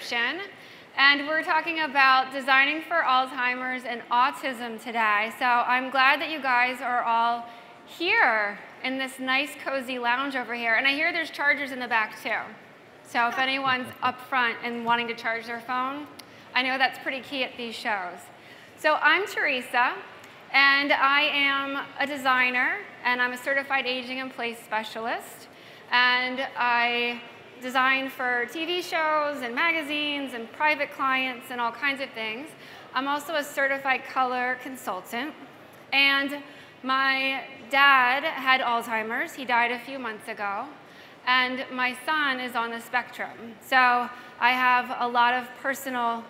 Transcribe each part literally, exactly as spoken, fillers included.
subscription. And we're talking about designing for Alzheimer's and autism today. So I'm glad that you guys are all here in this nice, cozy lounge over here. And I hear there's chargers in the back, too. So if anyone's up front and wanting to charge their phone, I know that's pretty key at these shows. So I'm Teresa, and I am a designer, and I'm a certified aging in place specialist. And I design for T V shows and magazines and private clients and all kinds of things. I'm also a certified color consultant. And my dad had Alzheimer's. He died a few months ago. And my son is on the spectrum. So I have a lot of personal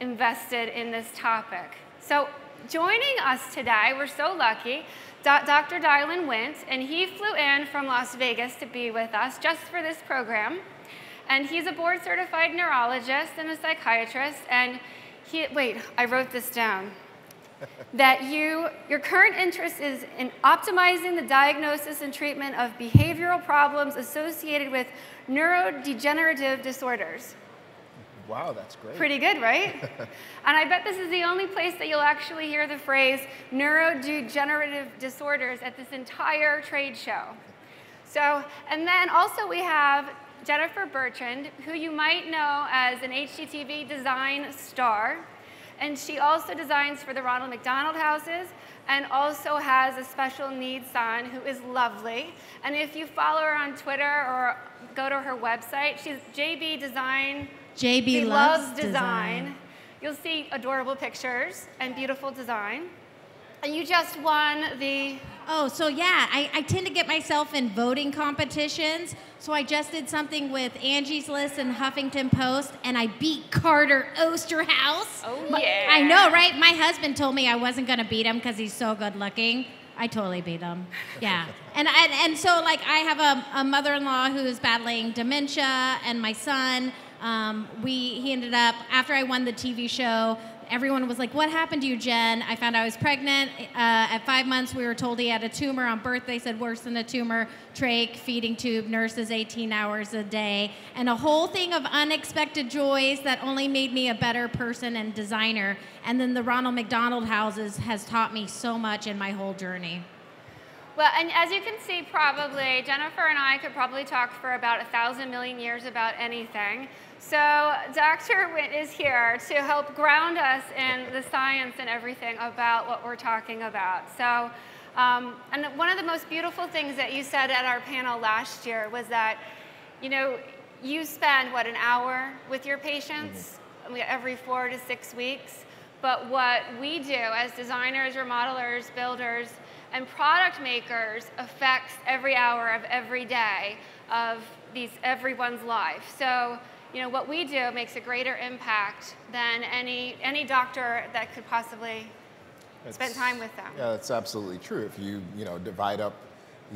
invested in this topic. So joining us today, we're so lucky, Doctor Dylan Wint, and he flew in from Las Vegas to be with us just for this program. And he's a board-certified neurologist and a psychiatrist. And he, wait, I wrote this down. that you, your current interest is in optimizing the diagnosis and treatment of behavioral problems associated with neurodegenerative disorders. Wow, that's great. Pretty good, right? And I bet this is the only place that you'll actually hear the phrase neurodegenerative disorders at this entire trade show. So, and then also we have Jennifer Bertrand, who you might know as an H G T V design star. And she also designs for the Ronald McDonald houses and also has a special needs son who is lovely. And if you follow her on Twitter or go to her website, she's J B Design. J B loves, loves design. design. You'll see adorable pictures and beautiful design. And you just won the... Oh, so yeah, I, I tend to get myself in voting competitions. So I just did something with Angie's List and Huffington Post, and I beat Carter Osterhaus. Oh, but, yeah. I know, right? My husband told me I wasn't going to beat him because he's so good looking. I totally beat him. Yeah. and, and, and so, like, I have a, a mother-in-law who's battling dementia, and my son... Um, we, he ended up, after I won the T V show, everyone was like, what happened to you, Jen? I found I was pregnant. Uh, at five months, we were told he had a tumor on birth. They said worse than a tumor, trach, feeding tube, nurses eighteen hours a day, and a whole thing of unexpected joys that only made me a better person and designer. And then the Ronald McDonald houses has taught me so much in my whole journey. Well, and as you can see, probably, Jennifer and I could probably talk for about a thousand million years about anything. So Doctor Wint is here to help ground us in the science and everything about what we're talking about. So, um, and one of the most beautiful things that you said at our panel last year was that, you know, you spend, what, an hour with your patients every four to six weeks. But what we do as designers, remodelers, builders, and product makers affects every hour of every day of these everyone's life. So, you know, what we do makes a greater impact than any any doctor that could possibly that's, spend time with them. Yeah, that's absolutely true. If you you know divide up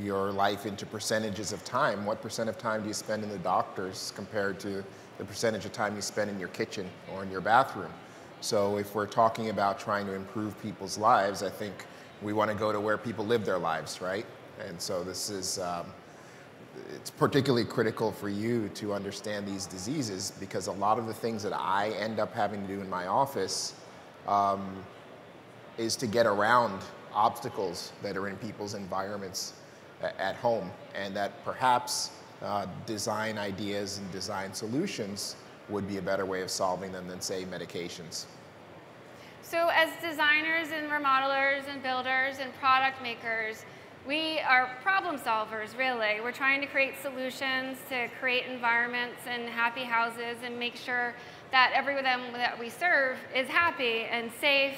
your life into percentages of time, what percent of time do you spend in the doctor's compared to the percentage of time you spend in your kitchen or in your bathroom? So, if we're talking about trying to improve people's lives, I think we want to go to where people live their lives, right? And so this is, um, it's particularly critical for you to understand these diseases because a lot of the things that I end up having to do in my office um, is to get around obstacles that are in people's environments at home, and that perhaps uh, design ideas and design solutions would be a better way of solving them than, say, medications. So as designers and remodelers and builders and product makers, we are problem solvers, really. We're trying to create solutions to create environments and happy houses and make sure that everyone that we serve is happy and safe,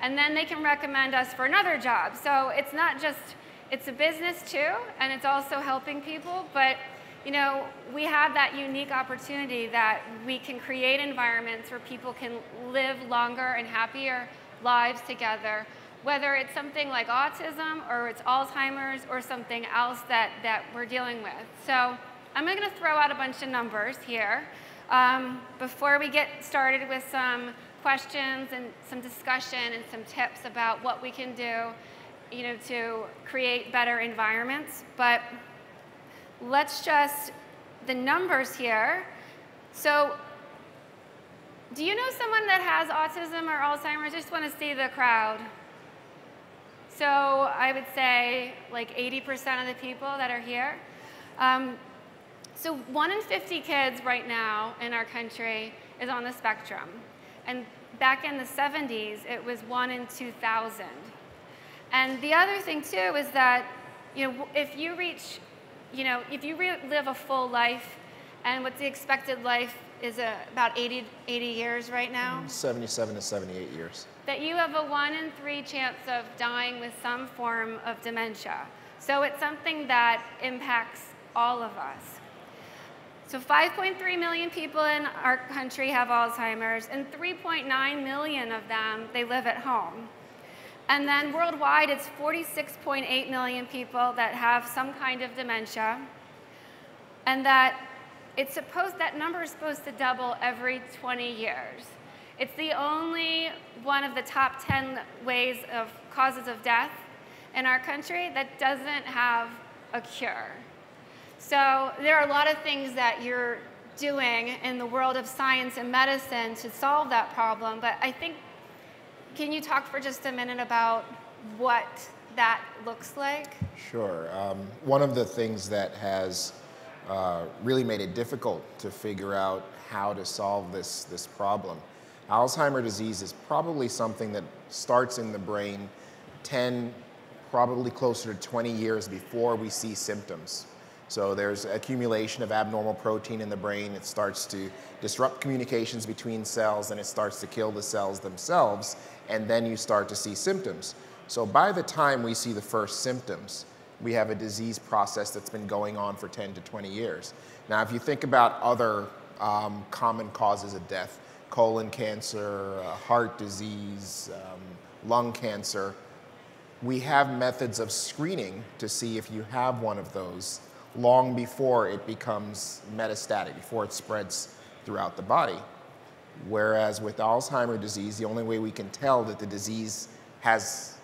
and then they can recommend us for another job. So it's not just, it's a business too, and it's also helping people, but you know, we have that unique opportunity that we can create environments where people can live longer and happier lives together, whether it's something like autism or it's Alzheimer's or something else that, that we're dealing with. So I'm going to throw out a bunch of numbers here um, before we get started with some questions and some discussion and some tips about what we can do, you know, to create better environments. But let's just, the numbers here. So Do you know someone that has autism or Alzheimer's? I just want to see the crowd. So I would say like eighty percent of the people that are here. Um, so one in fifty kids right now in our country is on the spectrum. And back in the seventies, it was one in two thousand. And the other thing, too, is that you know, if you reach, you know, if you re live a full life, and what's the expected life is a, about eighty, eighty years right now? seventy-seven to seventy-eight years. That you have a one in three chance of dying with some form of dementia. So it's something that impacts all of us. So five point three million people in our country have Alzheimer's, and three point nine million of them, they live at home. And then worldwide, it's forty-six point eight million people that have some kind of dementia, and that it's supposed, that number is supposed to double every twenty years. It's the only one of the top ten ways of causes of death in our country that doesn't have a cure. So there are a lot of things that you're doing in the world of science and medicine to solve that problem, but I think, can you talk for just a minute about what that looks like? Sure. Um, one of the things that has uh, really made it difficult to figure out how to solve this, this problem. Alzheimer's disease is probably something that starts in the brain ten, probably closer to twenty years before we see symptoms. So there's accumulation of abnormal protein in the brain. It starts to disrupt communications between cells, and it starts to kill the cells themselves, and then you start to see symptoms. So by the time we see the first symptoms, we have a disease process that's been going on for ten to twenty years. Now, if you think about other um, common causes of death, colon cancer, uh, heart disease, um, lung cancer, we have methods of screening to see if you have one of those long before it becomes metastatic, before it spreads throughout the body. Whereas with Alzheimer's disease, the only way we can tell that the disease has,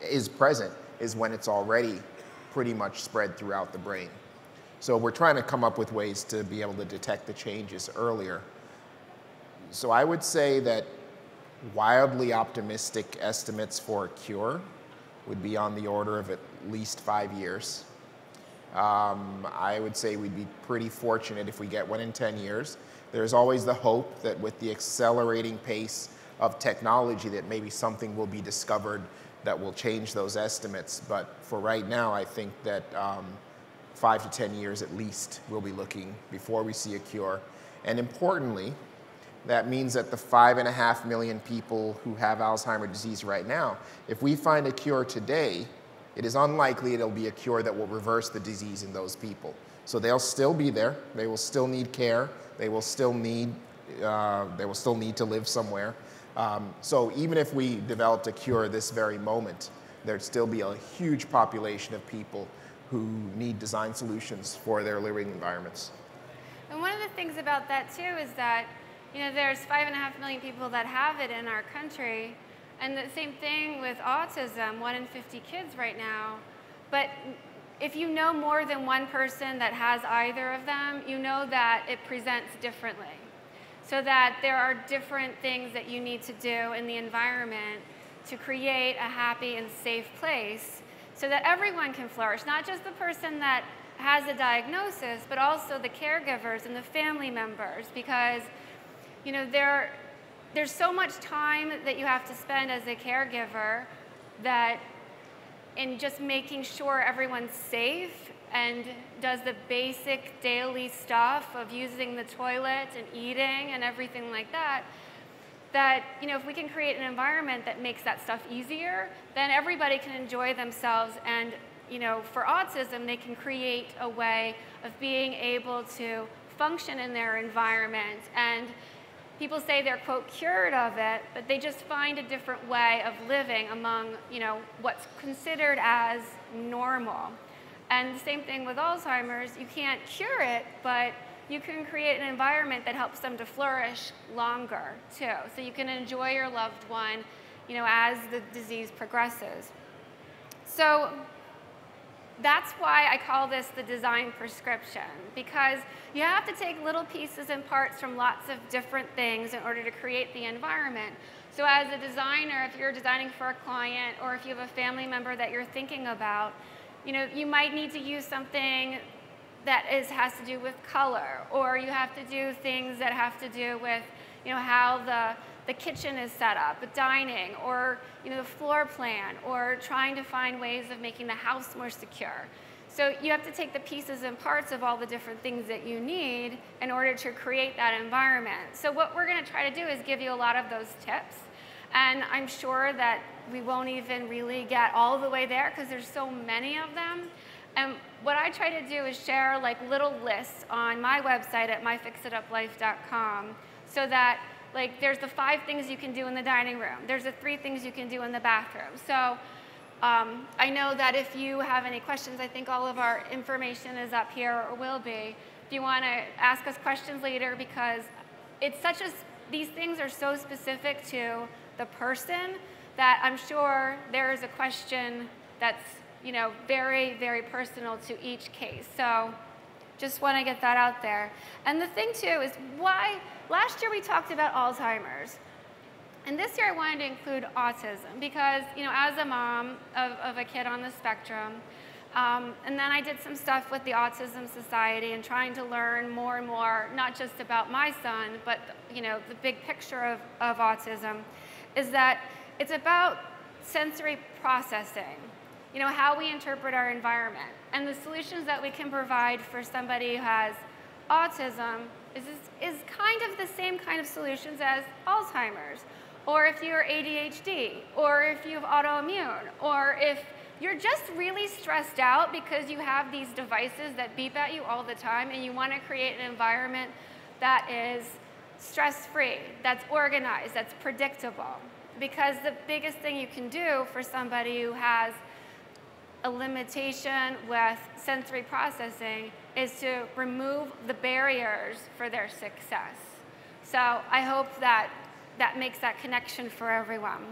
is present is when it's already pretty much spread throughout the brain. So we're trying to come up with ways to be able to detect the changes earlier. So I would say that wildly optimistic estimates for a cure would be on the order of at least five years. Um, I would say we'd be pretty fortunate if we get one in ten years. There's always the hope that with the accelerating pace of technology that maybe something will be discovered that will change those estimates. But for right now, I think that um, five to ten years at least we'll be looking before we see a cure. And importantly, that means that the five and a half million people who have Alzheimer's disease right now, if we find a cure today, it is unlikely it'll be a cure that will reverse the disease in those people. So they'll still be there. They will still need care. They will still need, uh, they will still need to live somewhere. Um, so even if we developed a cure this very moment, there'd still be a huge population of people who need design solutions for their living environments. And one of the things about that, too, is that you know, there's five and a half million people that have it in our country. And the same thing with autism, one in fifty kids right now. But if you know more than one person that has either of them, you know that it presents differently. So that there are different things that you need to do in the environment to create a happy and safe place so that everyone can flourish, not just the person that has a diagnosis, but also the caregivers and the family members. Because you know, there. There's so much time that you have to spend as a caregiver that in just making sure everyone's safe and does the basic daily stuff of using the toilet and eating and everything like that, that you know, if we can create an environment that makes that stuff easier, then everybody can enjoy themselves. And you know, for autism, they can create a way of being able to function in their environment. And people say they're, quote, cured of it, but they just find a different way of living among, you know, what's considered as normal. And the same thing with Alzheimer's. You can't cure it, but you can create an environment that helps them to flourish longer, too. So you can enjoy your loved one, you know, as the disease progresses. So that's why I call this the design prescription, because you have to take little pieces and parts from lots of different things in order to create the environment. So as a designer, if you're designing for a client or if you have a family member that you're thinking about, you know, you might need to use something that is, has to do with color, or you have to do things that have to do with, you know, how the, the kitchen is set up, the dining, or, you know, the floor plan, or trying to find ways of making the house more secure. So you have to take the pieces and parts of all the different things that you need in order to create that environment. So what we're going to try to do is give you a lot of those tips. And I'm sure that we won't even really get all the way there because there's so many of them. And what I try to do is share like little lists on my website at my fix it up life dot com, so that like there's the five things you can do in the dining room. There's the three things you can do in the bathroom. So um, I know that if you have any questions, I think all of our information is up here or will be. If you want to ask us questions later, because it's such a, these things are so specific to the person that I'm sure there is a question that's, you know, very, very personal to each case. So just want to get that out there. And the thing too is why, last year we talked about Alzheimer's. And this year I wanted to include autism because, you know, as a mom of, of a kid on the spectrum, um, and then I did some stuff with the Autism Society and trying to learn more and more, not just about my son, but, you know, the big picture of, of autism is that it's about sensory processing. You know, how we interpret our environment. And the solutions that we can provide for somebody who has autism is, is kind of the same kind of solutions as Alzheimer's, or if you're A D H D, or if you have autoimmune, or if you're just really stressed out because you have these devices that beep at you all the time and you want to create an environment that is stress-free, that's organized, that's predictable. Because the biggest thing you can do for somebody who has a limitation with sensory processing is to remove the barriers for their success. So I hope that that makes that connection for everyone.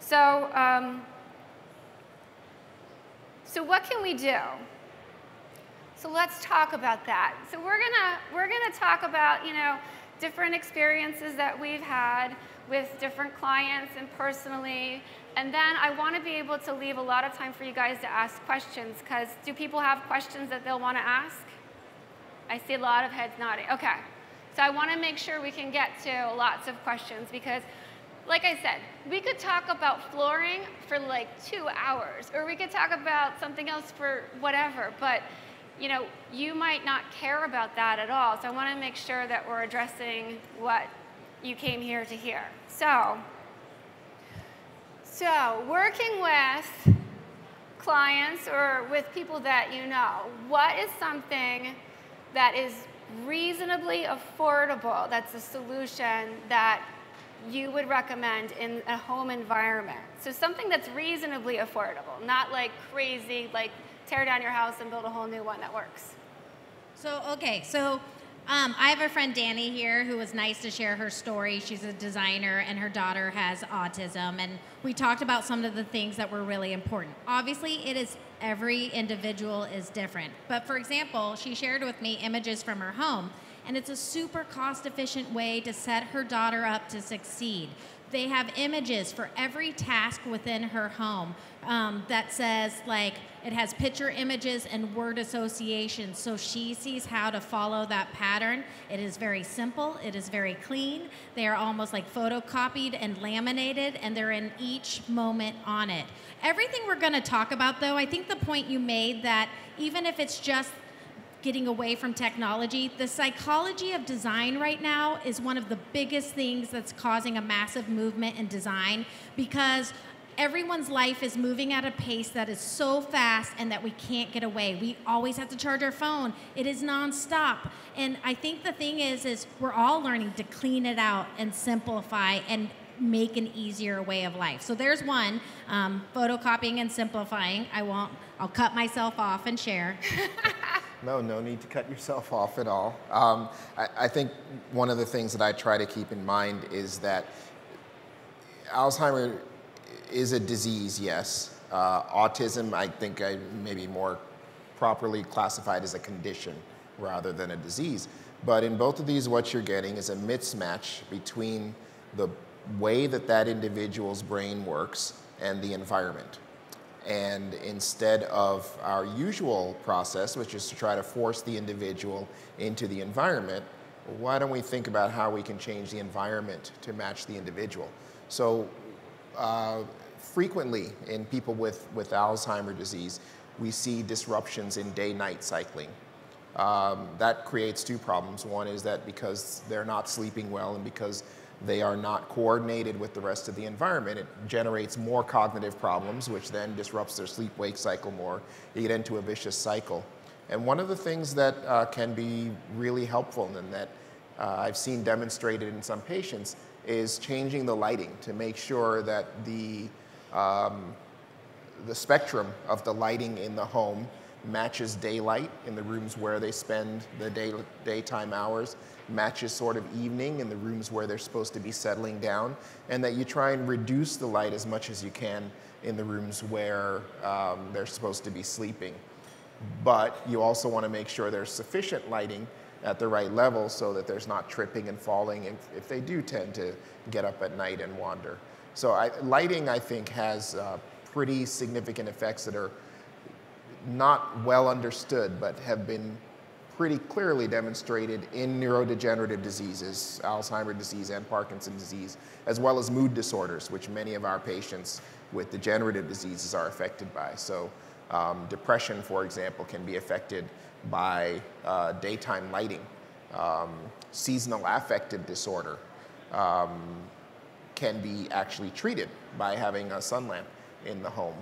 So, um, so what can we do? So let's talk about that. So we're gonna we're gonna talk about, you know, different experiences that we've had with different clients and personally. And then I want to be able to leave a lot of time for you guys to ask questions, because do people have questions that they'll want to ask? I see a lot of heads nodding. Okay. So I want to make sure we can get to lots of questions because, like I said, we could talk about flooring for like two hours, or we could talk about something else for whatever, but you know, you might not care about that at all. So I want to make sure that we're addressing what you came here to hear. So, so working with clients or with people that you know, what is something that is reasonably affordable that's a solution that you would recommend in a home environment? So something that's reasonably affordable, not like crazy, like tear down your house and build a whole new one that works. So, okay, so Um, I have a friend, Danny, here, who was nice to share her story. She's a designer, and her daughter has autism. And we talked about some of the things that were really important. Obviously, it is every individual is different. But for example, she shared with me images from her home, and it's a super cost-efficient way to set her daughter up to succeed. They have images for every task within her home um, that says, like, it has picture images and word associations, so she sees how to follow that pattern. It is very simple. It is very clean. They are almost like photocopied and laminated, and they're in each moment on it. Everything we're going to talk about, though, I think the point you made that even if it's just getting away from technology, the psychology of design right now is one of the biggest things that's causing a massive movement in design, because everyone's life is moving at a pace that is so fast and that we can't get away. We always have to charge our phone. It is nonstop. And I think the thing is, is we're all learning to clean it out and simplify and make an easier way of life. So there's one, um, photocopying and simplifying. I won't, I'll cut myself off and share. No, no need to cut yourself off at all. Um, I, I think one of the things that I try to keep in mind is that Alzheimer's is a disease, yes. Uh, autism, I think I maybe more properly classified as a condition rather than a disease. But in both of these, what you're getting is a mismatch between the way that that individual's brain works and the environment. And instead of our usual process, which is to try to force the individual into the environment, why don't we think about how we can change the environment to match the individual? So uh, frequently in people with, with Alzheimer's disease, we see disruptions in day-night cycling. Um, that creates two problems. One is that because they're not sleeping well and because they are not coordinated with the rest of the environment, it generates more cognitive problems, which then disrupts their sleep-wake cycle more. You get into a vicious cycle. And one of the things that uh, can be really helpful and that uh, I've seen demonstrated in some patients is changing the lighting to make sure that the, um, the spectrum of the lighting in the home matches daylight in the rooms where they spend the day, daytime hours, matches sort of evening in the rooms where they're supposed to be settling down, and that you try and reduce the light as much as you can in the rooms where um, they're supposed to be sleeping. But you also want to make sure there's sufficient lighting at the right level so that there's not tripping and falling if, if they do tend to get up at night and wander. So I, lighting, I think, has uh, pretty significant effects that are not well understood, but have been pretty clearly demonstrated in neurodegenerative diseases, Alzheimer's disease and Parkinson's disease, as well as mood disorders, which many of our patients with degenerative diseases are affected by. So um, depression, for example, can be affected by uh, daytime lighting. Um, seasonal affective disorder um, can be actually treated by having a sun lamp in the home.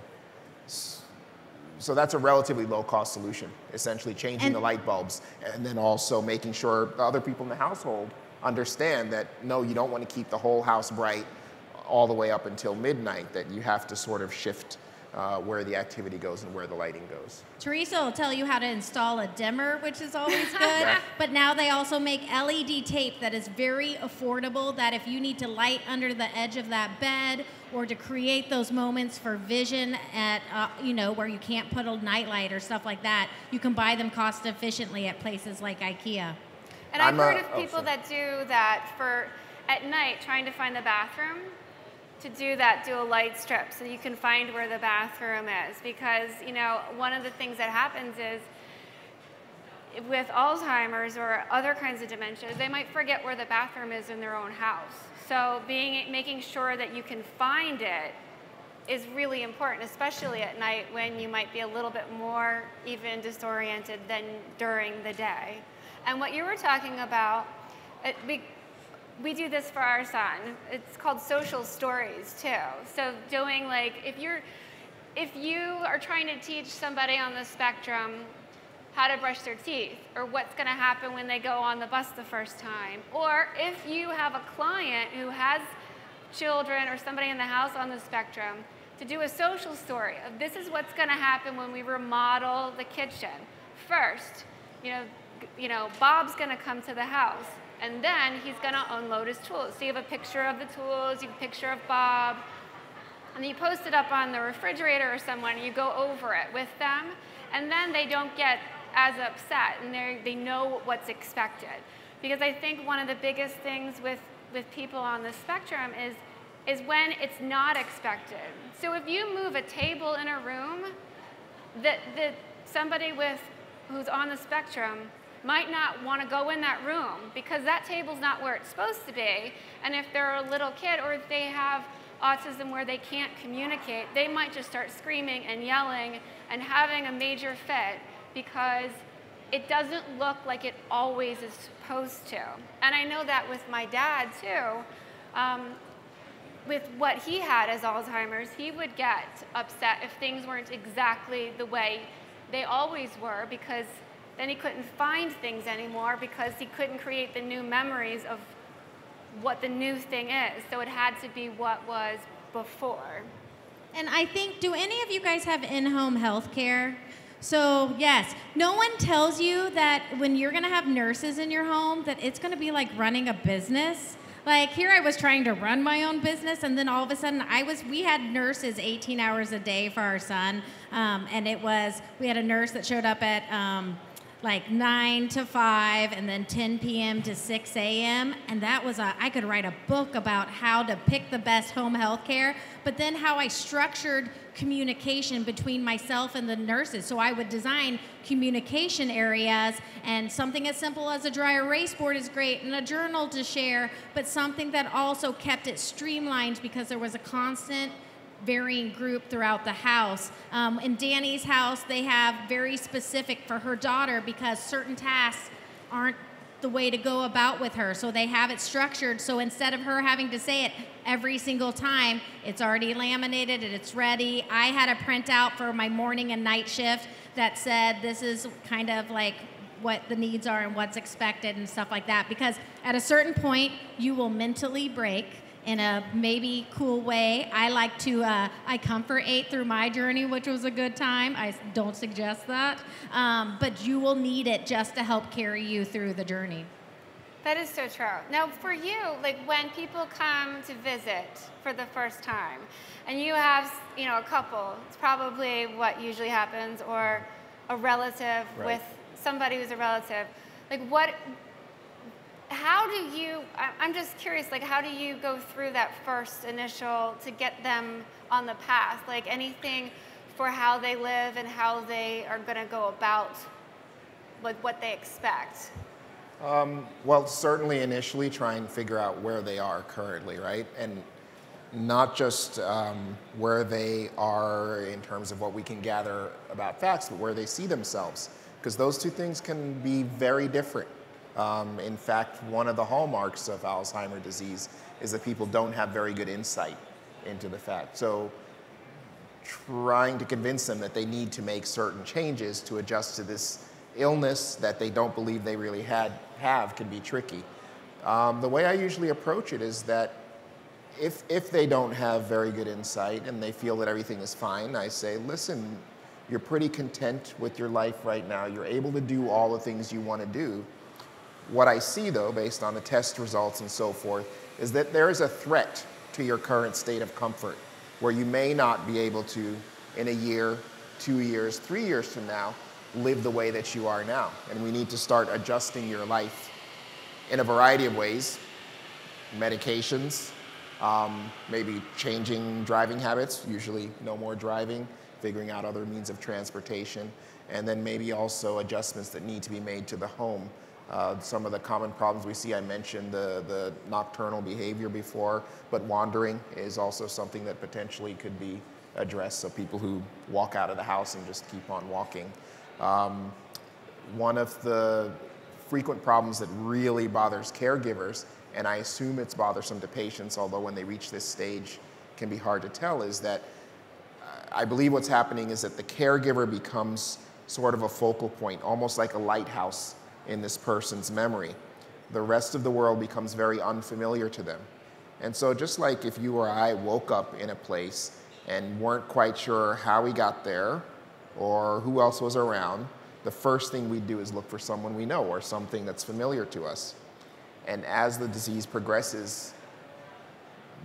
So that's a relatively low-cost solution, essentially changing and the light bulbs and then also making sure the other people in the household understand that, no, you don't want to keep the whole house bright all the way up until midnight, that you have to sort of shift uh, where the activity goes and where the lighting goes. Teresa will tell you how to install a dimmer, which is always good, yeah. But now they also make L E D tape that is very affordable, that if you need to light under the edge of that bed or to create those moments for vision at, uh, you know, where you can't put a nightlight or stuff like that, you can buy them cost efficiently at places like Ikea. And I've I'm heard a, of people oh, that do that for, at night, trying to find the bathroom, to do that, do a light strip so you can find where the bathroom is. Because, you know, one of the things that happens is with Alzheimer's or other kinds of dementias, they might forget where the bathroom is in their own house. So being, making sure that you can find it is really important, especially at night when you might be a little bit more even disoriented than during the day. And what you were talking about, it, we, we do this for our son. It's called social stories too. So doing like, if, you're, if you are trying to teach somebody on the spectrum how to brush their teeth, or what's going to happen when they go on the bus the first time. Or if you have a client who has children or somebody in the house on the spectrum, to do a social story of this is what's going to happen when we remodel the kitchen. First, you know, you know, Bob's going to come to the house, and then he's going to unload his tools. So you have a picture of the tools, you have a picture of Bob, and you post it up on the refrigerator or someone, and you go over it with them, and then they don't get as upset, and they they know what's expected. Because I think one of the biggest things with, with people on the spectrum is, is when it's not expected. So if you move a table in a room, that, that somebody with, who's on the spectrum might not want to go in that room because that table's not where it's supposed to be. And if they're a little kid or if they have autism where they can't communicate, they might just start screaming and yelling and having a major fit, because it doesn't look like it always is supposed to. And I know that with my dad, too. Um, with what he had as Alzheimer's, he would get upset if things weren't exactly the way they always were, because then he couldn't find things anymore because he couldn't create the new memories of what the new thing is. So it had to be what was before. And I think, do any of you guys have in-home health care? So yes, no one tells you that when you're going to have nurses in your home that it's going to be like running a business. Like here I was trying to run my own business, and then all of a sudden I was, we had nurses eighteen hours a day for our son. Um, and it was, we had a nurse that showed up at um, like nine to five and then ten p m to six a m And that was, a, I could write a book about how to pick the best home health care, but then how I structured communication between myself and the nurses. So I would design communication areas, and something as simple as a dry erase board is great and a journal to share, but something that also kept it streamlined because there was a constant varying group throughout the house. Um, in Danny's house, they have very specific for her daughter because certain tasks aren't the way to go about with her. So they have it structured. So instead of her having to say it every single time, it's already laminated and it's ready. I had a printout for my morning and night shift that said this is kind of like what the needs are and what's expected and stuff like that. Because at a certain point, you will mentally break in a maybe cool way. I like to, uh, I comfort ate through my journey, which was a good time. I don't suggest that. Um, but you will need it just to help carry you through the journey. That is so true. Now for you, like when people come to visit for the first time, and you have, you know, a couple, it's probably what usually happens, or a relative right. with somebody who's a relative, like what, how do you, I'm just curious, like how do you go through that first initial to get them on the path? Like anything for how they live and how they are going to go about like what they expect? Um, well, certainly initially try and figure out where they are currently, right? And not just um, where they are in terms of what we can gather about facts, but where they see themselves. Because those two things can be very different. Um, in fact, one of the hallmarks of Alzheimer's disease is that people don't have very good insight into the fact. So trying to convince them that they need to make certain changes to adjust to this illness that they don't believe they really had, have can be tricky. Um, the way I usually approach it is that if, if they don't have very good insight and they feel that everything is fine, I say, listen, you're pretty content with your life right now. You're able to do all the things you want to do. What I see, though, based on the test results and so forth, is that there is a threat to your current state of comfort, where you may not be able to, in a year, two years, three years from now, live the way that you are now. And we need to start adjusting your life in a variety of ways, medications, um, maybe changing driving habits, usually no more driving, figuring out other means of transportation, and then maybe also adjustments that need to be made to the home. Uh, some of the common problems we see, I mentioned the, the nocturnal behavior before, but wandering is also something that potentially could be addressed. So people who walk out of the house and just keep on walking. Um, one of the frequent problems that really bothers caregivers, and I assume it's bothersome to patients, although when they reach this stage it can be hard to tell, is that I believe what's happening is that the caregiver becomes sort of a focal point, almost like a lighthouse in this person's memory. The rest of the world becomes very unfamiliar to them. And so just like if you or I woke up in a place and weren't quite sure how we got there or who else was around, the first thing we do is look for someone we know or something that's familiar to us. And as the disease progresses,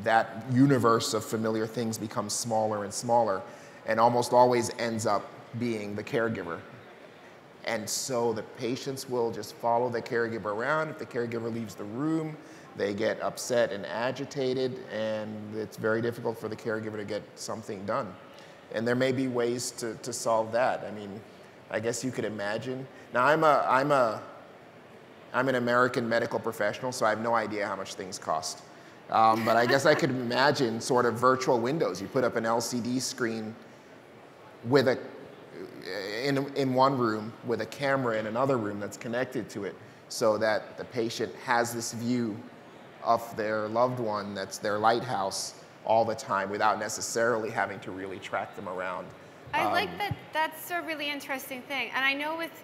that universe of familiar things becomes smaller and smaller and almost always ends up being the caregiver. And so the patients will just follow the caregiver around. If the caregiver leaves the room, they get upset and agitated, and it's very difficult for the caregiver to get something done. And there may be ways to, to solve that. I mean, I guess you could imagine. Now, I'm, a, I'm, a, I'm an American medical professional, so I have no idea how much things cost. Um, but I guess I could imagine sort of virtual windows. You put up an L C D screen with a In, in one room with a camera in another room that's connected to it so that the patient has this view of their loved one that's their lighthouse all the time without necessarily having to really track them around. I um, like that. That's a really interesting thing. And I know with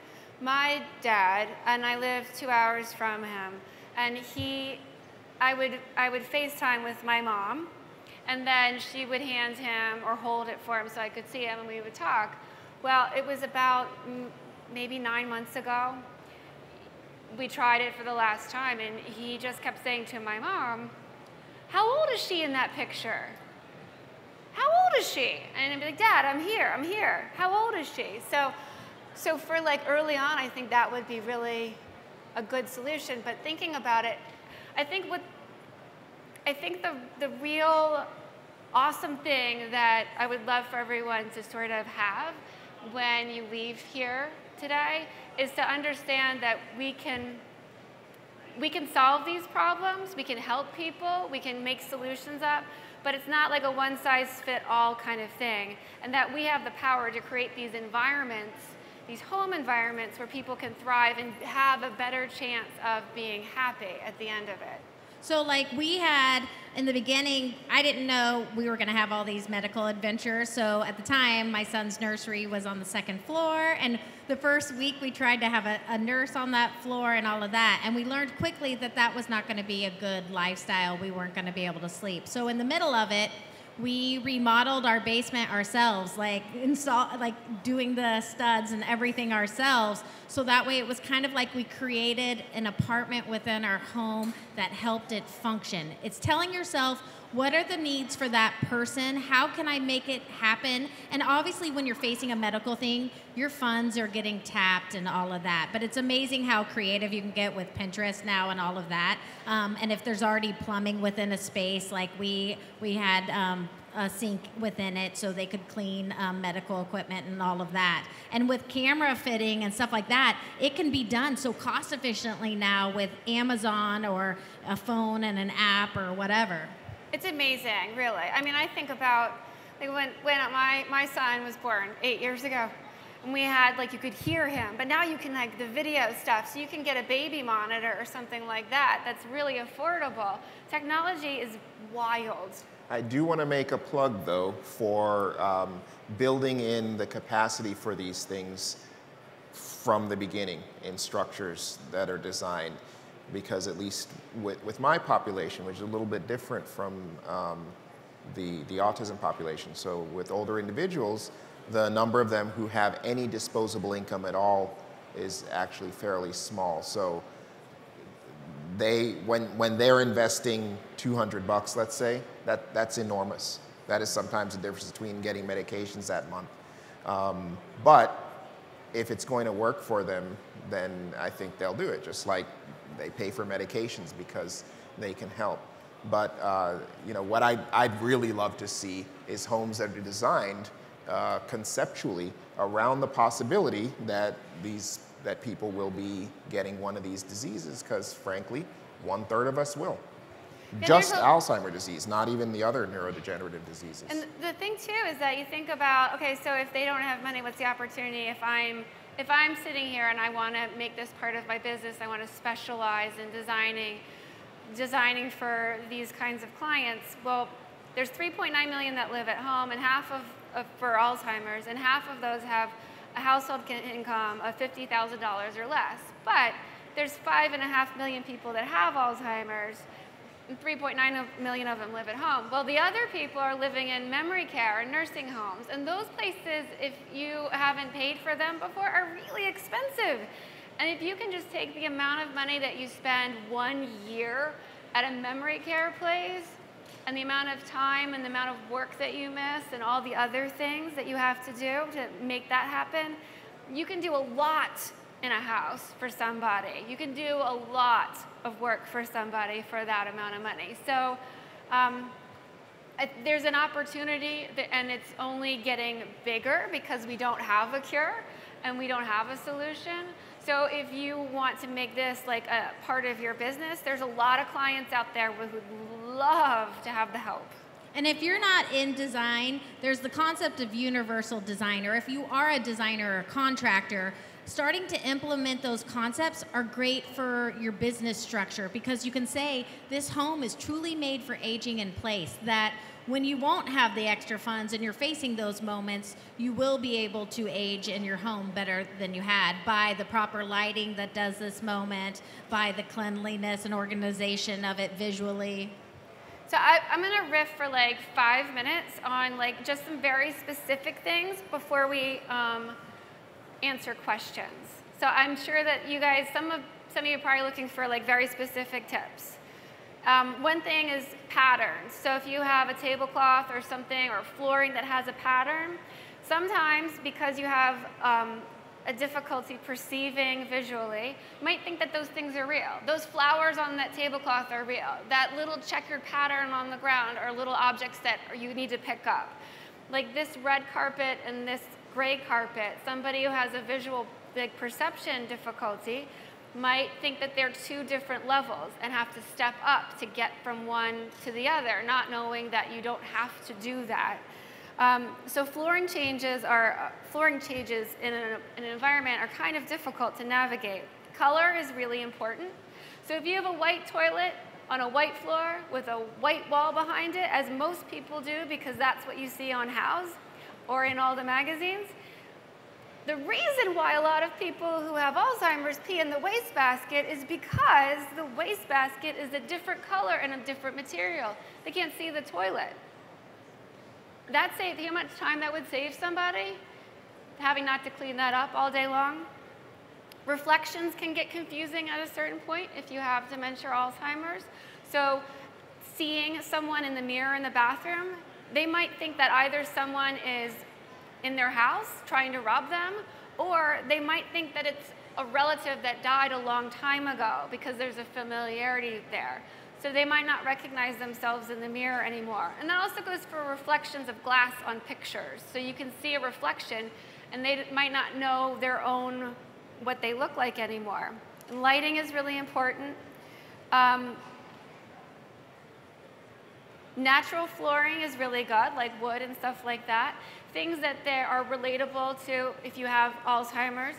my dad, and I live two hours from him, and he, I would, I would FaceTime with my mom, and then she would hand him or hold it for him so I could see him and we would talk. Well, it was about maybe nine months ago. we tried it for the last time, and he just kept saying to my mom, how old is she in that picture? How old is she? And I'd be like, Dad, I'm here, I'm here. How old is she? So, so for like early on, I think that would be really a good solution. But thinking about it, I think what, I think the, the real awesome thing that I would love for everyone to sort of have when you leave here today is to understand that we can, we can solve these problems, we can help people, we can make solutions up, but it's not like a one-size-fit-all kind of thing, and that we have the power to create these environments, these home environments where people can thrive and have a better chance of being happy at the end of it. So like we had, in the beginning, I didn't know we were going to have all these medical adventures. So at the time, my son's nursery was on the second floor. And the first week, we tried to have a, a nurse on that floor and all of that. And we learned quickly that that was not going to be a good lifestyle. We weren't going to be able to sleep. So in the middle of it, we remodeled our basement ourselves, like install, like doing the studs and everything ourselves. So that way it was kind of like we created an apartment within our home that helped it function. It's telling yourself, what are the needs for that person? How can I make it happen? And obviously when you're facing a medical thing, your funds are getting tapped and all of that. But it's amazing how creative you can get with Pinterest now and all of that. Um, and if there's already plumbing within a space, like we, we had um, a sink within it so they could clean um, medical equipment and all of that. And with camera fitting and stuff like that, it can be done so cost efficiently now with Amazon or a phone and an app or whatever. It's amazing, really. I mean, I think about like when, when my, my son was born eight years ago, and we had, like, you could hear him, but now you can, like, the video stuff, so you can get a baby monitor or something like that that's really affordable. Technology is wild. I do want to make a plug, though, for um, building in the capacity for these things from the beginning in structures that are designed. Because at least with, with my population, which is a little bit different from um, the, the autism population. So with older individuals, the number of them who have any disposable income at all is actually fairly small. So they, when, when they're investing two hundred bucks, let's say, that, that's enormous. That is sometimes the difference between getting medications that month. Um, but if it's going to work for them, then I think they'll do it, just like they pay for medications because they can help. But uh, you know, what I, I'd really love to see is homes that are designed uh, conceptually around the possibility that, these, that people will be getting one of these diseases, because frankly, one third of us will. And just Alzheimer's disease, not even the other neurodegenerative diseases. And the thing too is that you think about, okay, so if they don't have money, what's the opportunity? If I'm If I'm sitting here and I want to make this part of my business, I want to specialize in designing, designing for these kinds of clients, well, there's three point nine million that live at home, and half of, of for Alzheimer's, and half of those have a household income of fifty thousand dollars or less. But there's five and a half million people that have Alzheimer's, and three point nine million of them live at home. Well, the other people are living in memory care and nursing homes, and those places, if you haven't paid for them before, are really expensive. And if you can just take the amount of money that you spend one year at a memory care place, and the amount of time and the amount of work that you miss and all the other things that you have to do to make that happen, you can do a lot in a house for somebody. You can do a lot of work for somebody for that amount of money. So um, I, there's an opportunity that, and it's only getting bigger because we don't have a cure and we don't have a solution. So if you want to make this like a part of your business, there's a lot of clients out there who would love to have the help. And if you're not in design, there's the concept of universal designer. If you are a designer or a contractor, starting to implement those concepts are great for your business structure, because you can say this home is truly made for aging in place, that when you won't have the extra funds and you're facing those moments, you will be able to age in your home better than you had by the proper lighting that does this moment, by the cleanliness and organization of it visually. So I, I'm gonna riff for like five minutes on like just some very specific things before we um, answer questions. So I'm sure that you guys, some of Some of you are probably looking for like very specific tips. Um, one thing is patterns. So if you have a tablecloth or something or flooring that has a pattern, sometimes because you have um, a difficulty perceiving visually, you might think that those things are real. Those flowers on that tablecloth are real. That little checkered pattern on the ground are little objects that you need to pick up. Like this red carpet and this gray carpet, somebody who has a visual like, perception difficulty might think that they're two different levels and have to step up to get from one to the other, not knowing that you don't have to do that. Um, so flooring changes are uh, flooring changes in an, in an environment are kind of difficult to navigate. Color is really important. So if you have a white toilet on a white floor with a white wall behind it, as most people do because that's what you see on Houzz or in all the magazines, the reason why a lot of people who have Alzheimer's pee in the wastebasket is because the wastebasket is a different color and a different material. They can't see the toilet. That saved, how much time that would save somebody having not to clean that up all day long? Reflections can get confusing at a certain point if you have dementia or Alzheimer's. So seeing someone in the mirror in the bathroom, they might think that either someone is in their house trying to rob them, or they might think that it's a relative that died a long time ago because there's a familiarity there. So they might not recognize themselves in the mirror anymore. And that also goes for reflections of glass on pictures. So you can see a reflection and they might not know their own, what they look like anymore. And lighting is really important. Um, Natural flooring is really good, like wood and stuff like that. Things that they are relatable to, if you have Alzheimer's,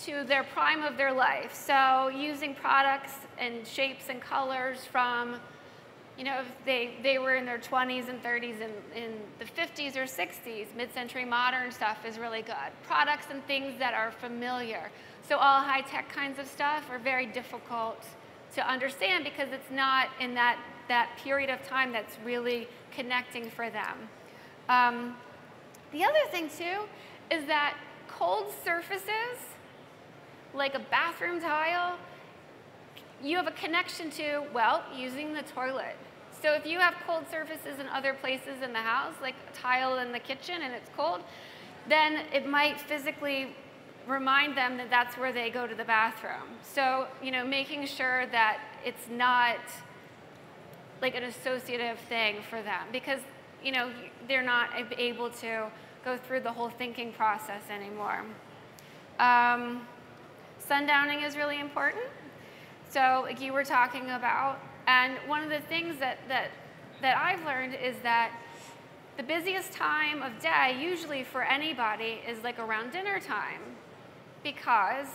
to their prime of their life. So using products and shapes and colors from, you know, if they, they were in their twenties and thirties and in the fifties or sixties, mid-century modern stuff is really good. Products and things that are familiar. So all high-tech kinds of stuff are very difficult to understand because it's not in that that period of time that's really connecting for them. Um, the other thing too is that cold surfaces, like a bathroom tile, you have a connection to, well, using the toilet. So if you have cold surfaces in other places in the house, like a tile in the kitchen and it's cold, then it might physically remind them that that's where they go to the bathroom. So, you know, making sure that it's not like an associative thing for them because, you know, they're not able to go through the whole thinking process anymore. Um, sundowning is really important. So like you were talking about, and one of the things that, that, that I've learned is that the busiest time of day usually for anybody is like around dinner time because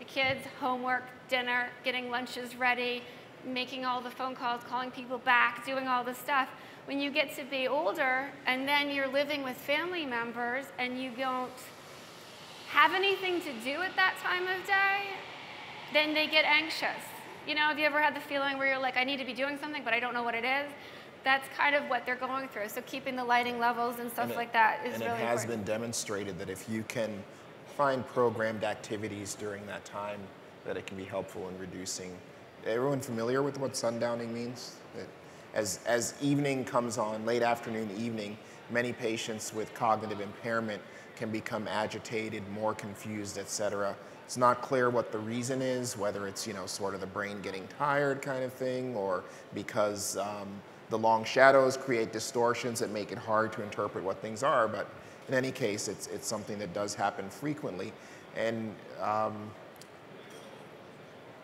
the kids, homework, dinner, getting lunches ready, making all the phone calls, calling people back, doing all the stuff. When you get to be older and then you're living with family members and you don't have anything to do at that time of day, then they get anxious. You know, have you ever had the feeling where you're like, I need to be doing something, but I don't know what it is? That's kind of what they're going through. So keeping the lighting levels and stuff and it, like that is really important. And it has been demonstrated that if you can find programmed activities during that time, that it can be helpful in reducing. Everyone familiar with what sundowning means? That as, as evening comes on, late afternoon, evening, many patients with cognitive impairment can become agitated, more confused, et cetera. It's not clear what the reason is, whether it's, you know, sort of the brain getting tired kind of thing, or because um, the long shadows create distortions that make it hard to interpret what things are. But in any case, it's, it's something that does happen frequently and um,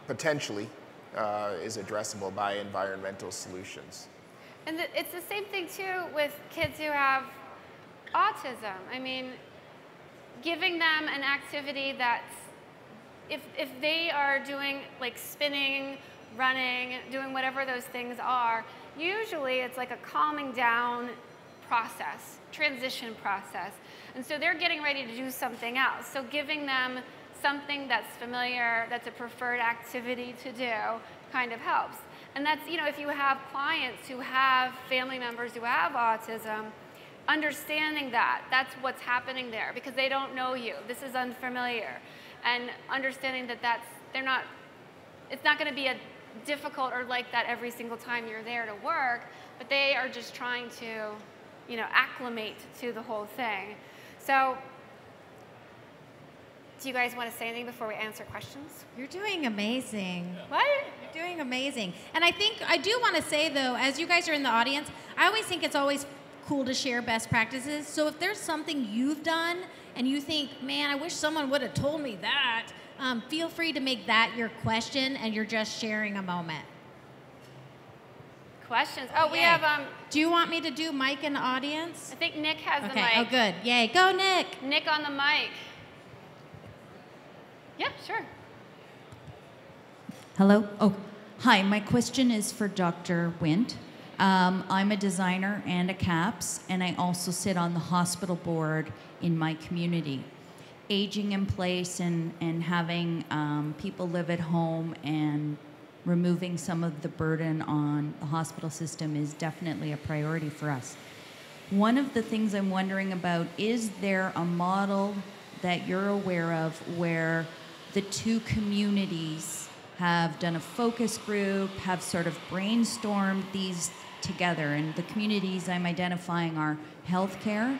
potentially Uh, is addressable by environmental solutions. And the, it's the same thing too with kids who have autism. I mean, giving them an activity that's, if, if they are doing like spinning, running, doing whatever those things are, usually it's like a calming down process, transition process. And so they're getting ready to do something else. So giving them something that's familiar, that's a preferred activity to do, kind of helps. And that's, you know, if you have clients who have family members who have autism, understanding that, that's what's happening there because they don't know you. This is unfamiliar. And understanding that that's, they're not it's not going to be a difficult or like that every single time you're there to work, but they are just trying to, you know, acclimate to the whole thing. So do you guys want to say anything before we answer questions? You're doing amazing. Yeah. What? You're doing amazing. And I think I do want to say, though, as you guys are in the audience, I always think it's always cool to share best practices. So if there's something you've done and you think, man, I wish someone would have told me that, um, feel free to make that your question, and you're just sharing a moment. Questions. Oh, okay. We have. Um, do you want me to do mic in the audience? I think Nick has okay. the mic. Oh, good. Yay. Go, Nick. Nick on the mic. Yeah, sure. Hello. Oh, hi. My question is for Doctor Wint. Um, I'm a designer and a CAPS, and I also sit on the hospital board in my community. Aging in place and, and having um, people live at home and removing some of the burden on the hospital system is definitely a priority for us. One of the things I'm wondering about, is there a model that you're aware of where the two communities have done a focus group, have sort of brainstormed these together? And the communities I'm identifying are healthcare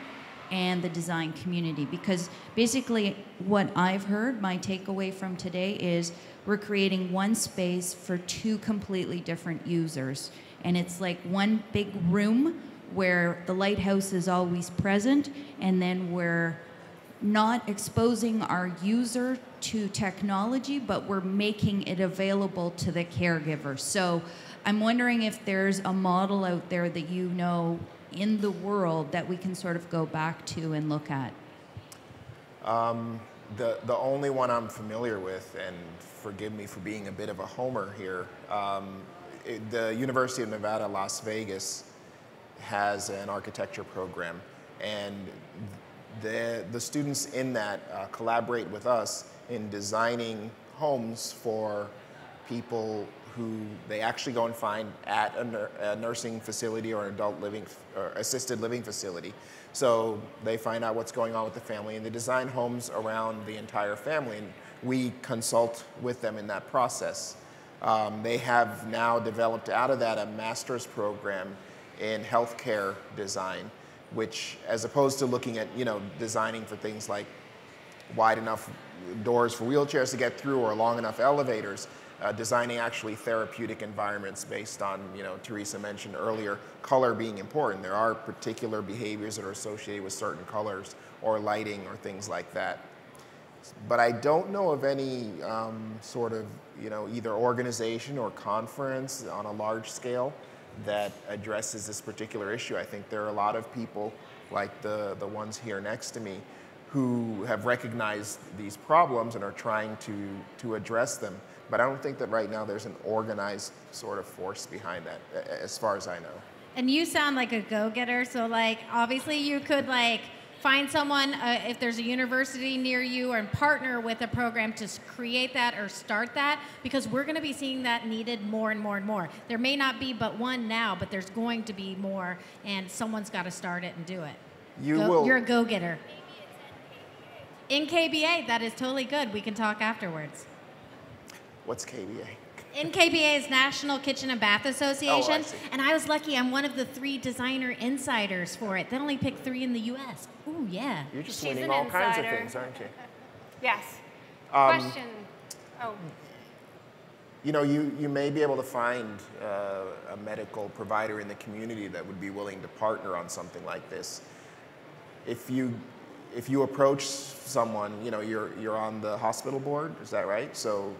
and the design community, because basically what I've heard, my takeaway from today is we're creating one space for two completely different users. And it's like one big room where the lighthouse is always present, and then we're not exposing our user to technology, but we're making it available to the caregiver. So I'm wondering if there's a model out there that you know in the world that we can sort of go back to and look at. Um, the, the only one I'm familiar with, and forgive me for being a bit of a homer here, um, it, the University of Nevada, Las Vegas has an architecture program, and the, the students in that uh, collaborate with us in designing homes for people who they actually go and find at a, a nursing facility or an adult living or assisted living facility. So they find out what's going on with the family, and they design homes around the entire family, and we consult with them in that process. Um, they have now developed out of that a master's program in healthcare design, which, as opposed to looking at, you know, designing for things like wide enough doors for wheelchairs to get through or long enough elevators, uh, designing actually therapeutic environments based on, you know, Teresa mentioned earlier, color being important. There are particular behaviors that are associated with certain colors or lighting or things like that. But I don't know of any um, sort of, you know, either organization or conference on a large scale that addresses this particular issue. I think there are a lot of people, like the, the ones here next to me, who have recognized these problems and are trying to, to address them. But I don't think that right now there's an organized sort of force behind that, as far as I know. And you sound like a go-getter, so like obviously you could like find someone, uh, if there's a university near you, and partner with a program to create that or start that, because we're going to be seeing that needed more and more and more. There may not be but one now, but there's going to be more, and someone's got to start it and do it. You go, will. You're a go-getter. Maybe it's N K B A. N K B A, that is totally good. We can talk afterwards. What's K B A? N K B A is National Kitchen and Bath Association, oh, I and I was lucky. I'm one of the three designer insiders for it. They only pick three in the U S Ooh, yeah. You're just She's winning all insider. kinds of things, aren't you? Yes. Um, Question. Oh. You know, you, you may be able to find uh, a medical provider in the community that would be willing to partner on something like this. If you if you approach someone, you know, you're you're on the hospital board, is that right? So,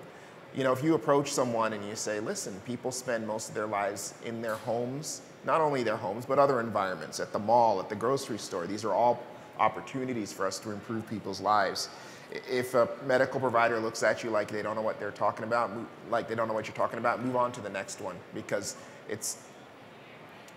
you know, if you approach someone and you say, listen, people spend most of their lives in their homes, not only their homes, but other environments, at the mall, at the grocery store. These are all opportunities for us to improve people's lives. If a medical provider looks at you like they don't know what they're talking about, like they don't know what you're talking about, move on to the next one, because it's,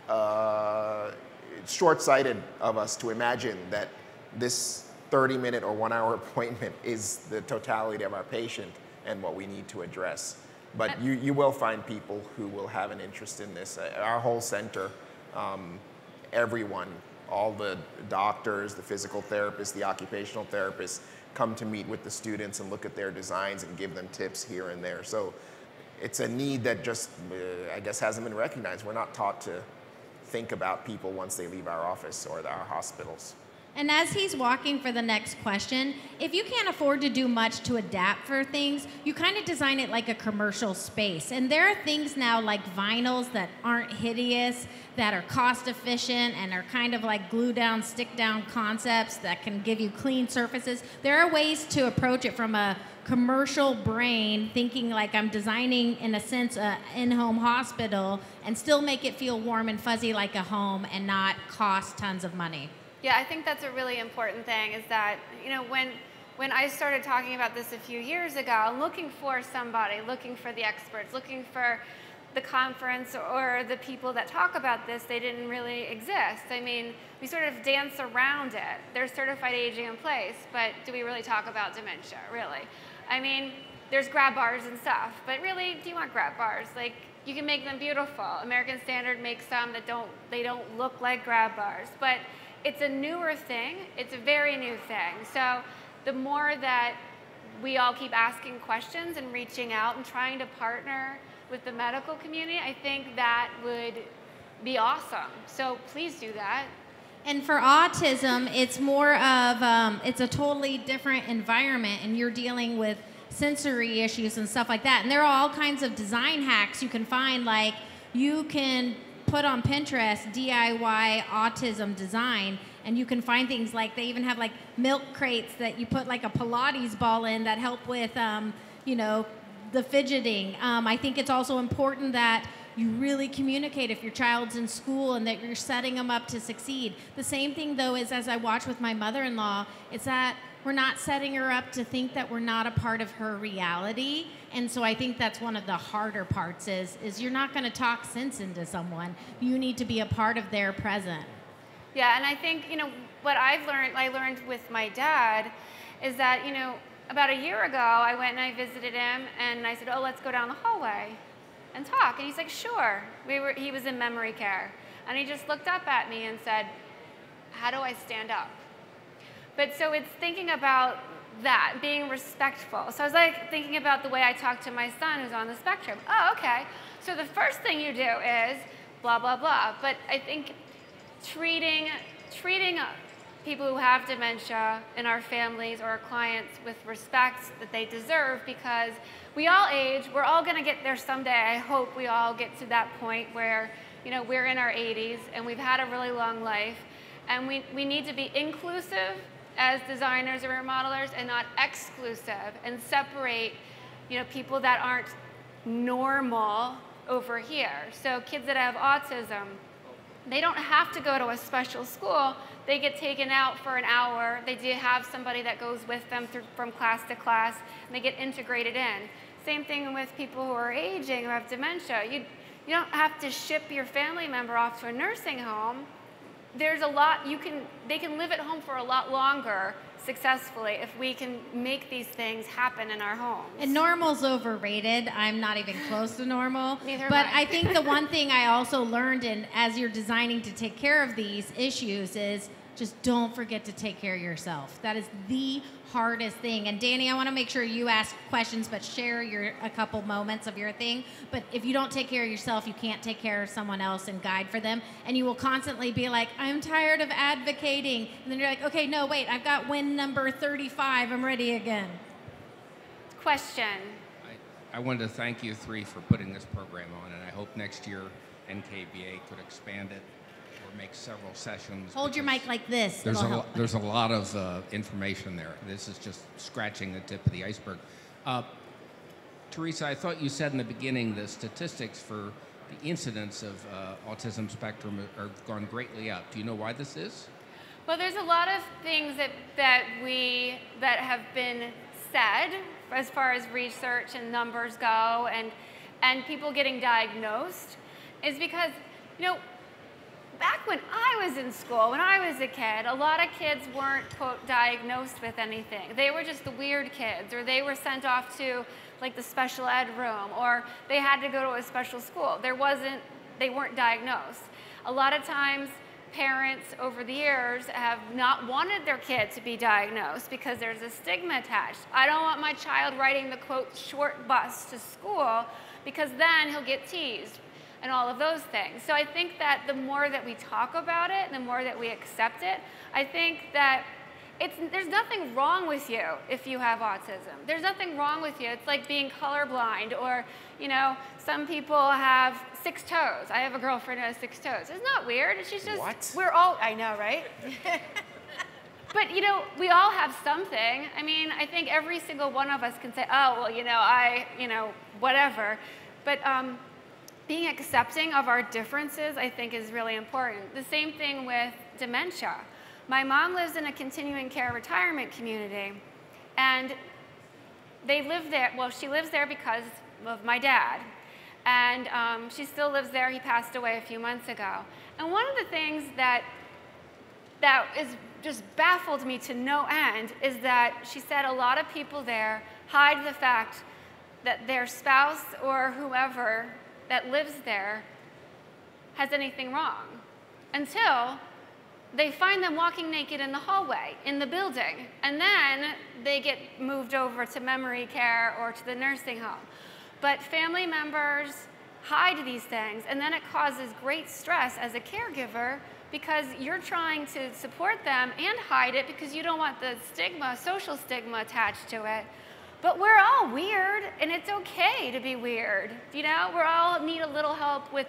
uh, it's short-sighted of us to imagine that this thirty-minute or one-hour appointment is the totality of our patient and what we need to address. But you, you will find people who will have an interest in this. Our whole center, um, everyone, all the doctors, the physical therapists, the occupational therapists, come to meet with the students and look at their designs and give them tips here and there. So it's a need that just, uh, I guess, hasn't been recognized. We're not taught to think about people once they leave our office or our hospitals. And as he's walking for the next question, if you can't afford to do much to adapt for things, you kind of design it like a commercial space. And there are things now like vinyls that aren't hideous, that are cost efficient, and are kind of like glue down, stick down concepts that can give you clean surfaces. There are ways to approach it from a commercial brain, thinking like I'm designing, in a sense, an in-home hospital, and still make it feel warm and fuzzy like a home and not cost tons of money. Yeah, I think that's a really important thing, is that, you know, when, when I started talking about this a few years ago, looking for somebody, looking for the experts, looking for the conference or the people that talk about this, they didn't really exist. I mean, we sort of dance around it. There's certified aging in place, but do we really talk about dementia, really? I mean, there's grab bars and stuff, but really, do you want grab bars? Like, you can make them beautiful. American Standard makes some that don't, they don't look like grab bars, but it's a newer thing. It's a very new thing. So the more that we all keep asking questions and reaching out and trying to partner with the medical community, I think that would be awesome. So please do that. And for autism, it's more of, um, it's a totally different environment, and you're dealing with sensory issues and stuff like that. And there are all kinds of design hacks you can find, like you can put on Pinterest D I Y autism design, and you can find things like, they even have like milk crates that you put like a Pilates ball in that help with, um, you know, the fidgeting. Um, I think it's also important that you really communicate if your child's in school and that you're setting them up to succeed. The same thing though is, as I watch with my mother-in-law, it's that we're not setting her up to think that we're not a part of her reality. And so I think that's one of the harder parts is, is you're not gonna talk sense into someone. You need to be a part of their present. Yeah, and I think, you know, what I've learned, I learned with my dad, is that, you know, about a year ago, I went and I visited him and I said, oh, let's go down the hallway and talk. And he's like, sure. We were, he was in memory care. And he just looked up at me and said, how do I stand up? But so it's thinking about that, being respectful. So I was like thinking about the way I talk to my son who's on the spectrum. Oh, okay. So the first thing you do is blah, blah, blah. But I think treating, treating people who have dementia in our families or our clients with respect that they deserve, because we all age. We're all going to get there someday. I hope we all get to that point where, you know, we're in our eighties and we've had a really long life. And we, we need to be inclusive as designers or remodelers, and not exclusive, and separate, you know, people that aren't normal over here. So kids that have autism, they don't have to go to a special school. They get taken out for an hour. They do have somebody that goes with them through, from class to class, and they get integrated in. Same thing with people who are aging, who have dementia. You, you don't have to ship your family member off to a nursing home. There's a lot you can, they can live at home for a lot longer successfully if we can make these things happen in our homes. And normal's overrated. I'm not even close to normal. Neither but I think the one thing I also learned in, as you're designing to take care of these issues, is just don't forget to take care of yourself. That is the hardest thing. And Danny, I want to make sure you ask questions, but share your a couple moments of your thing. But if you don't take care of yourself, you can't take care of someone else and guide for them. And you will constantly be like, I'm tired of advocating. And then you're like, okay, no, wait, I've got win number thirty-five. I'm ready again. Question. I, I wanted to thank you three for putting this program on, and I hope next year N K B A could expand it. Make several sessions. Hold your mic like this. There's a, there's a lot of uh, information there. This is just scratching the tip of the iceberg. Uh, Teresa, I thought you said in the beginning the statistics for the incidence of uh, autism spectrum are gone greatly up. Do you know why this is? Well, there's a lot of things that, that we, that have been said as far as research and numbers go, and, and people getting diagnosed, is because, you know, back when I was in school, when I was a kid, a lot of kids weren't, quote, diagnosed with anything. They were just the weird kids, or they were sent off to, like, the special ed room, or they had to go to a special school. There wasn't, they weren't diagnosed. A lot of times, parents over the years have not wanted their kid to be diagnosed because there's a stigma attached. I don't want my child riding the, quote, short bus to school because then he'll get teased and all of those things. So I think that the more that we talk about it, the more that we accept it, I think that it's, there's nothing wrong with you if you have autism. There's nothing wrong with you. It's like being colorblind, or, you know, some people have six toes. I have a girlfriend who has six toes. It's not weird. She's just, what? We're all, I know, right? But, you know, we all have something. I mean, I think every single one of us can say, oh, well, you know, I, you know, whatever. But um, being accepting of our differences, I think, is really important. The same thing with dementia. My mom lives in a continuing care retirement community, and they live there. Well, she lives there because of my dad, and um, she still lives there. He passed away a few months ago. And one of the things that that is just baffled me to no end is that she said a lot of people there hide the fact that their spouse or whoever that lives there has anything wrong until they find them walking naked in the hallway, in the building, and then they get moved over to memory care or to the nursing home. But family members hide these things, and then it causes great stress as a caregiver because you're trying to support them and hide it because you don't want the stigma, social stigma attached to it. But we're all weird, and it's okay to be weird. You know, we all need a little help with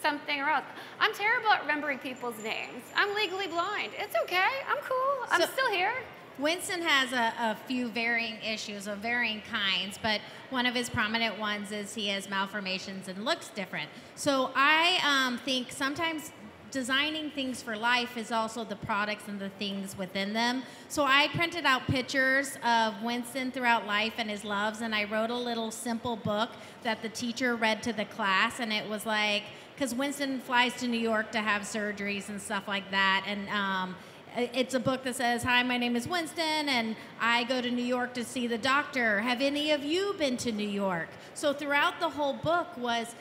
something or else. I'm terrible at remembering people's names. I'm legally blind. It's okay. I'm cool. I'm so, still here. Winston has a, a few varying issues of varying kinds, but one of his prominent ones is he has malformations and looks different. So I um, think sometimes designing things for life is also the products and the things within them. So I printed out pictures of Winston throughout life and his loves, and I wrote a little simple book that the teacher read to the class, and it was like, because Winston flies to New York to have surgeries and stuff like that, and um, it's a book that says, hi, my name is Winston, and I go to New York to see the doctor. Have any of you been to New York? So throughout the whole book was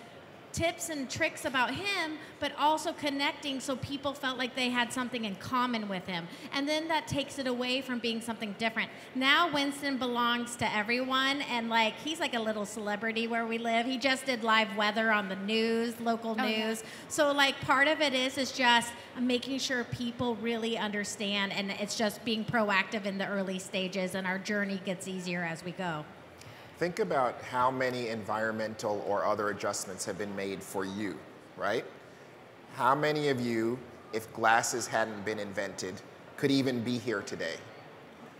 tips and tricks about him, but also connecting so people felt like they had something in common with him. And then that takes it away from being something different. Now Winston belongs to everyone, and like he's like a little celebrity where we live. He just did live weather on the news, local oh, news. Yeah. So like part of it is is just making sure people really understand, and it's just being proactive in the early stages, and our journey gets easier as we go. Think about how many environmental or other adjustments have been made for you, right? How many of you, if glasses hadn't been invented, could even be here today?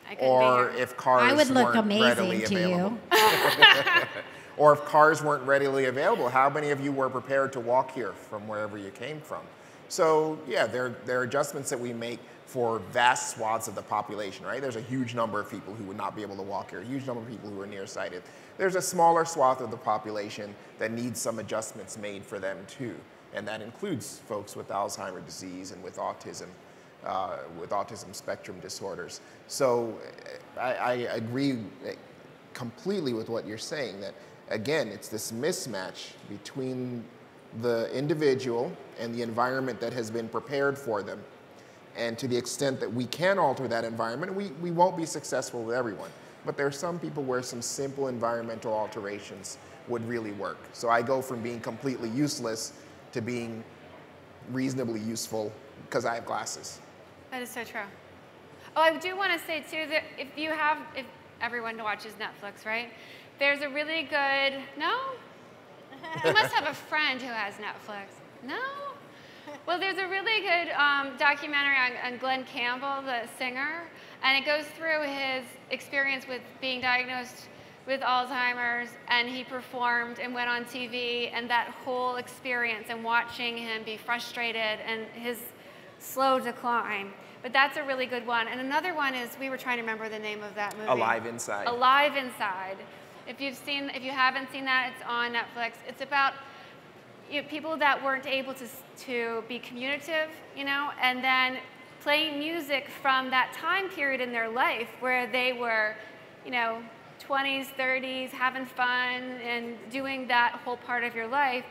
I could or be here. If cars I would look weren't amazing readily to available. You. Or if cars weren't readily available, how many of you were prepared to walk here from wherever you came from? So yeah, there, there are adjustments that we make for vast swaths of the population, right? There's a huge number of people who would not be able to walk here, a huge number of people who are nearsighted. There's a smaller swath of the population that needs some adjustments made for them too. And that includes folks with Alzheimer's disease and with autism, uh, with autism spectrum disorders. So I, I agree completely with what you're saying, that again, it's this mismatch between the individual and the environment that has been prepared for them. And to the extent that we can alter that environment, we, we won't be successful with everyone. But there are some people where some simple environmental alterations would really work. So I go from being completely useless to being reasonably useful because I have glasses. That is so true. Oh, I do want to say too that if you have, if everyone watches Netflix, right? There's a really good, no? You must have a friend who has Netflix. No? Well, there's a really good um, documentary on, on Glen Campbell, the singer, and it goes through his experience with being diagnosed with Alzheimer's, and he performed and went on T V, and that whole experience and watching him be frustrated and his slow decline. But that's a really good one. And another one is, we were trying to remember the name of that movie. Alive Inside. Alive Inside. If you've seen, if you haven't seen that, it's on Netflix. It's about, you know, people that weren't able to, to be communicative, you know, and then playing music from that time period in their life where they were, you know, twenties, thirties, having fun and doing that whole part of your life,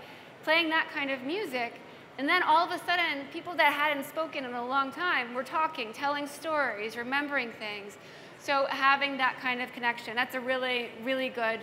playing that kind of music. And then all of a sudden, people that hadn't spoken in a long time were talking, telling stories, remembering things. So having that kind of connection, that's a really, really good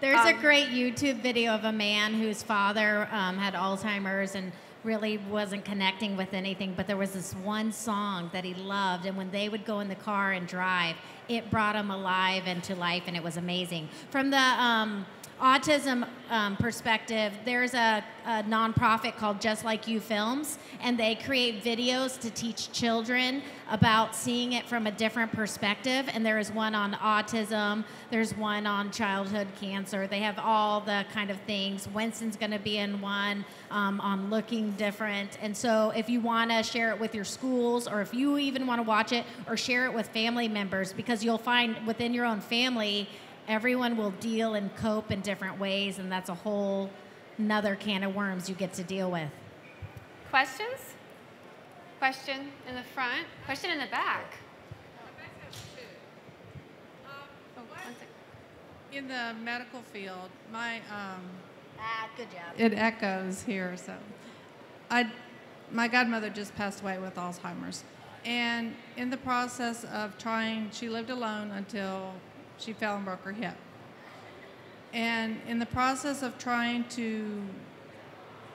There's um, a great YouTube video of a man whose father um, had Alzheimer's and really wasn't connecting with anything, but there was this one song that he loved, and when they would go in the car and drive, it brought him alive and to life, and it was amazing. From the um, autism um, perspective, there's a, a nonprofit called Just Like You Films, and they create videos to teach children about seeing it from a different perspective, and there is one on autism, there's one on childhood cancer. They have all the kind of things. Winston's going to be in one um, on looking different, and so if you want to share it with your schools, or if you even want to watch it or share it with family members, because you'll find within your own family, everyone will deal and cope in different ways, and that's a whole another can of worms you get to deal with. Questions? Question in the front. Question in the back. Oh, in the medical field, my um, ah, good job. It echoes here. So, I, my godmother just passed away with Alzheimer's, and in the process of trying, she lived alone until she fell and broke her hip. And in the process of trying to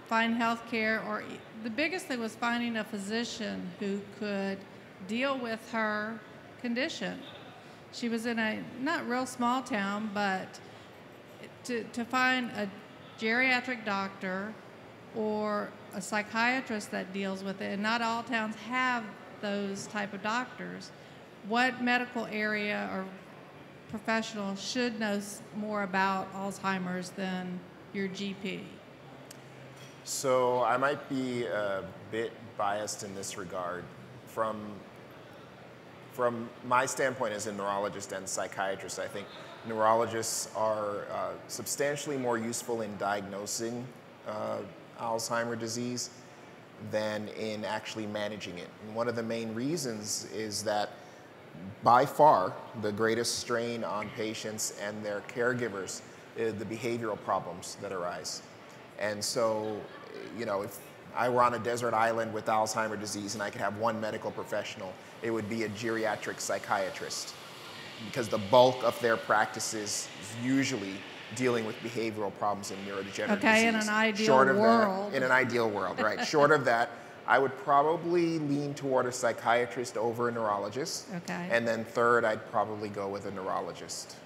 find health care, or the biggest thing was finding a physician who could deal with her condition. She was in a not real small town, but to, to find a geriatric doctor or a psychiatrist that deals with it, and not all towns have those type of doctors. What medical area or professional should know more about Alzheimer's than your G P? So I might be a bit biased in this regard. From, from my standpoint as a neurologist and psychiatrist, I think neurologists are uh, substantially more useful in diagnosing uh, Alzheimer's disease than in actually managing it. And one of the main reasons is that by far, the greatest strain on patients and their caregivers is the behavioral problems that arise. And so, you know, if I were on a desert island with Alzheimer's disease and I could have one medical professional, it would be a geriatric psychiatrist, because the bulk of their practices is usually dealing with behavioral problems and neurodegenerative disease. Okay, in an ideal world. In an ideal world, right. Short of that, I would probably lean toward a psychiatrist over a neurologist. Okay. And then third, I'd probably go with a neurologist.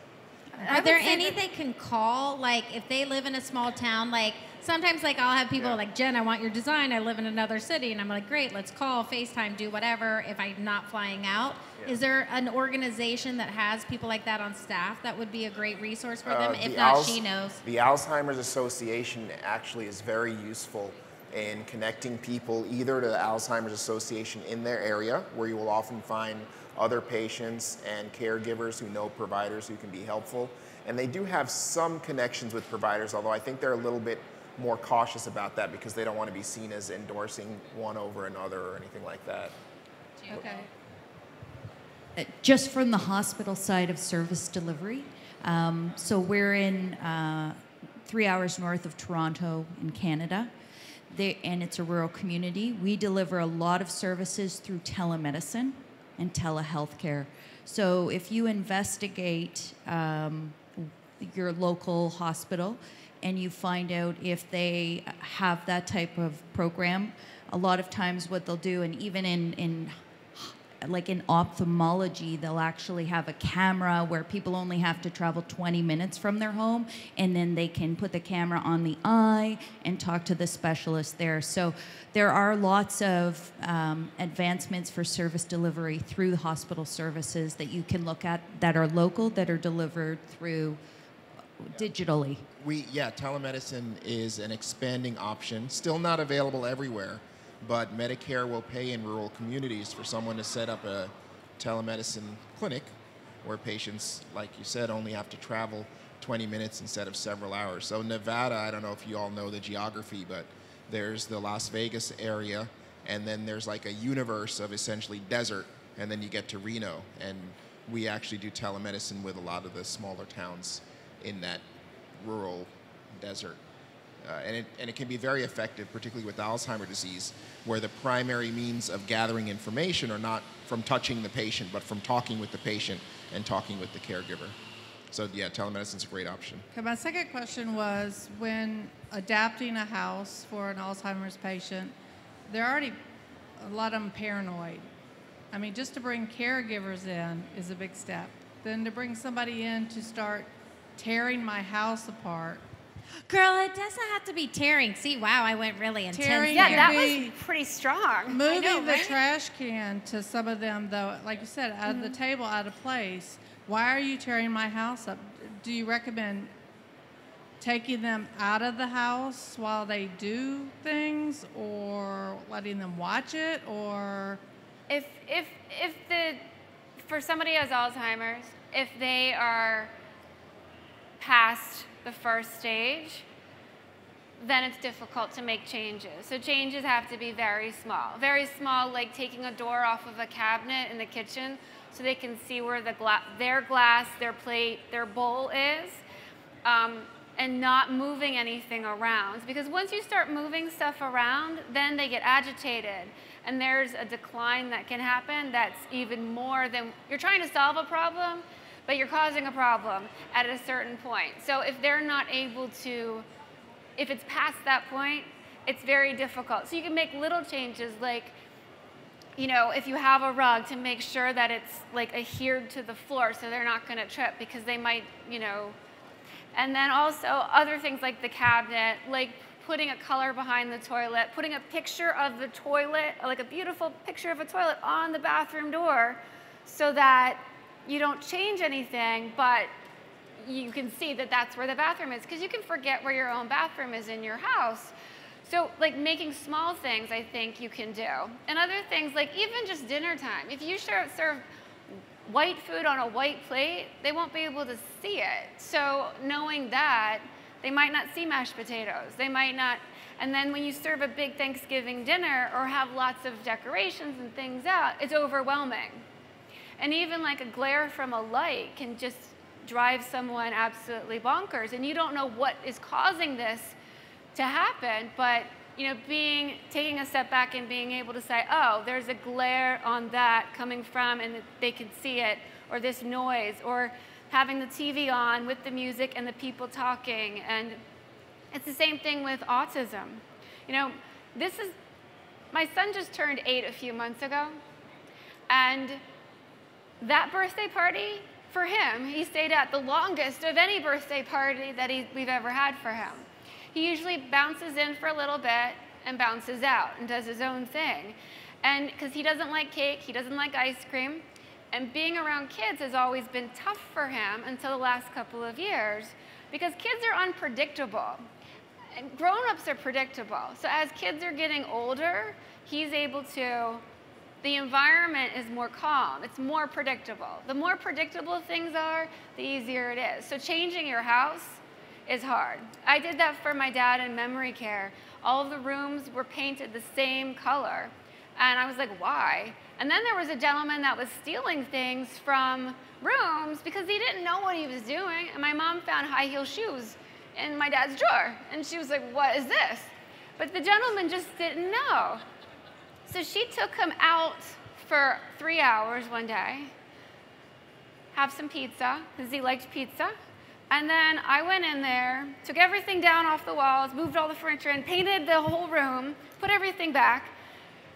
Are there any they can call? Like if they live in a small town, like sometimes like I'll have people yeah. like, Jen, I want your design. I live in another city. And I'm like, great, let's call, FaceTime, do whatever if I'm not flying out. Yeah. Is there an organization that has people like that on staff that would be a great resource for uh, them? If the not, Al she knows. The Alzheimer's Association actually is very useful in connecting people either to the Alzheimer's Association in their area, where you will often find other patients and caregivers who know providers who can be helpful. And they do have some connections with providers, although I think they're a little bit more cautious about that because they don't want to be seen as endorsing one over another or anything like that. Okay. Just from the hospital side of service delivery, um, so we're in uh, three hours north of Toronto in Canada. They, and it's a rural community. We deliver a lot of services through telemedicine and telehealth care. So if you investigate um, your local hospital and you find out if they have that type of program, a lot of times what they'll do, and even in, in like in ophthalmology, they'll actually have a camera where people only have to travel twenty minutes from their home, and then they can put the camera on the eye and talk to the specialist there. So there are lots of um, advancements for service delivery through hospital services that you can look at that are local, that are delivered through yeah. digitally. We, yeah, telemedicine is an expanding option, still not available everywhere, but Medicare will pay in rural communities for someone to set up a telemedicine clinic where patients, like you said, only have to travel twenty minutes instead of several hours. So Nevada, I don't know if you all know the geography, but there's the Las Vegas area, and then there's like a universe of essentially desert, and then you get to Reno. And we actually do telemedicine with a lot of the smaller towns in that rural desert. Uh, and, it, and it can be very effective, particularly with Alzheimer's disease, where the primary means of gathering information are not from touching the patient, but from talking with the patient and talking with the caregiver. So yeah, telemedicine's a great option. Okay, my second question was, when adapting a house for an Alzheimer's patient, they're already, a lot of them paranoid. I mean, just to bring caregivers in is a big step. Then to bring somebody in to start tearing my house apart. Girl, it doesn't have to be tearing. See, wow, I went really intense. Tearing yeah, that was pretty strong. Moving know, the right? trash can to some of them, though, like you said, out mm-hmm. of the table, out of place. Why are you tearing my house up? Do you recommend taking them out of the house while they do things, or letting them watch it, or? If, if, if the, for somebody who has Alzheimer's, if they are past the first stage, then it's difficult to make changes. So changes have to be very small. Very small, like taking a door off of a cabinet in the kitchen so they can see where the gla their glass, their plate, their bowl is, um, and not moving anything around. Because once you start moving stuff around, then they get agitated. And there's a decline that can happen that's even more than, you're trying to solve a problem, but you're causing a problem at a certain point. So if they're not able to, if it's past that point, it's very difficult. So you can make little changes, like, you know, if you have a rug, to make sure that it's like adhered to the floor so they're not gonna trip, because they might, you know. And then also other things like the cabinet, like putting a color behind the toilet, putting a picture of the toilet, like a beautiful picture of a toilet on the bathroom door, so that you don't change anything, but you can see that that's where the bathroom is, because you can forget where your own bathroom is in your house. So like making small things, I think you can do. And other things, like even just dinner time. If you serve white food on a white plate, they won't be able to see it. So knowing that, they might not see mashed potatoes. They might not, and then when you serve a big Thanksgiving dinner or have lots of decorations and things out, it's overwhelming. And even like a glare from a light can just drive someone absolutely bonkers. And you don't know what is causing this to happen, but you know, being, taking a step back and being able to say, oh, there's a glare on that coming from, and they can see it, or this noise, or having the T V on with the music and the people talking. And it's the same thing with autism. You know, this is, my son just turned eight a few months ago, and that birthday party, for him, he stayed at the longest of any birthday party that he, we've ever had for him. He usually bounces in for a little bit and bounces out and does his own thing. And because he doesn't like cake, he doesn't like ice cream, and being around kids has always been tough for him until the last couple of years, because kids are unpredictable. And grown-ups are predictable. So as kids are getting older, he's able to, the environment is more calm. It's more predictable. The more predictable things are, the easier it is. So changing your house is hard. I did that for my dad in memory care. All of the rooms were painted the same color. And I was like, why? And then there was a gentleman that was stealing things from rooms because he didn't know what he was doing. And my mom found high heel shoes in my dad's drawer. And she was like, what is this? But the gentleman just didn't know. So she took him out for three hours one day, have some pizza, because he liked pizza. And then I went in there, took everything down off the walls, moved all the furniture in, painted the whole room, put everything back.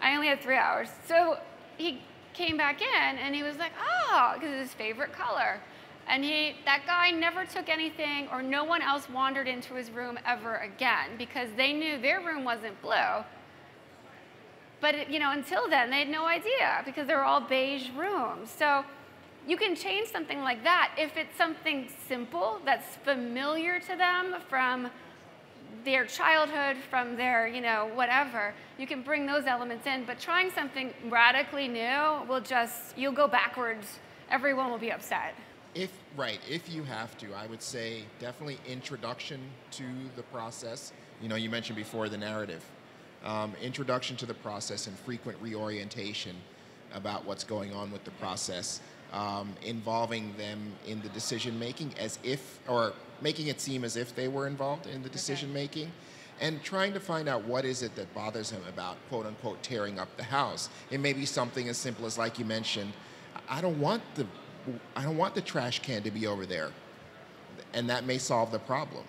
I only had three hours. So he came back in, and he was like, oh, because it's his favorite color. And he, that guy never took anything, or no one else wandered into his room ever again, because they knew their room wasn't blue. But you know, until then, they had no idea, because they were all beige rooms. So you can change something like that if it's something simple that's familiar to them from their childhood, from their, you know, whatever. You can bring those elements in, but trying something radically new will just, you'll go backwards. Everyone will be upset. If, right, if you have to, I would say definitely introduction to the process. You know, you mentioned before the narrative. Um, introduction to the process and frequent reorientation about what's going on with the process, um, involving them in the decision making as if, or making it seem as if they were involved in the decision making, okay. And trying to find out what is it that bothers him about, quote unquote, tearing up the house. It may be something as simple as, like you mentioned, I don't want the, I don't want the trash can to be over there. and that may solve the problem.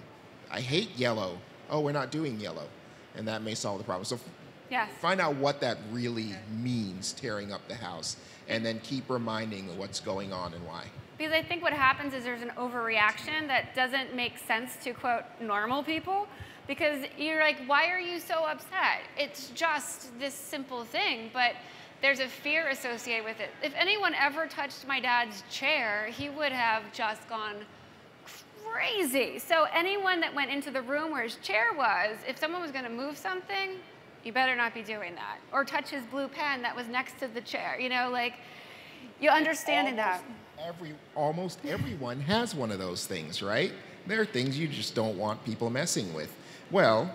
I hate yellow. Oh, we're not doing yellow, and that may solve the problem. So yes. Find out what that really okay. means, tearing up the house, and then keep reminding of what's going on and why. Because I think what happens is there's an overreaction that doesn't make sense to, quote, normal people, because you're like, why are you so upset? It's just this simple thing, but there's a fear associated with it. If anyone ever touched my dad's chair, he would have just gone crazy. So anyone that went into the room where his chair was, if someone was going to move something, you better not be doing that. Or touch his blue pen that was next to the chair. You know, like, you're understanding that. Every, almost everyone has one of those things, right? There are things you just don't want people messing with. Well,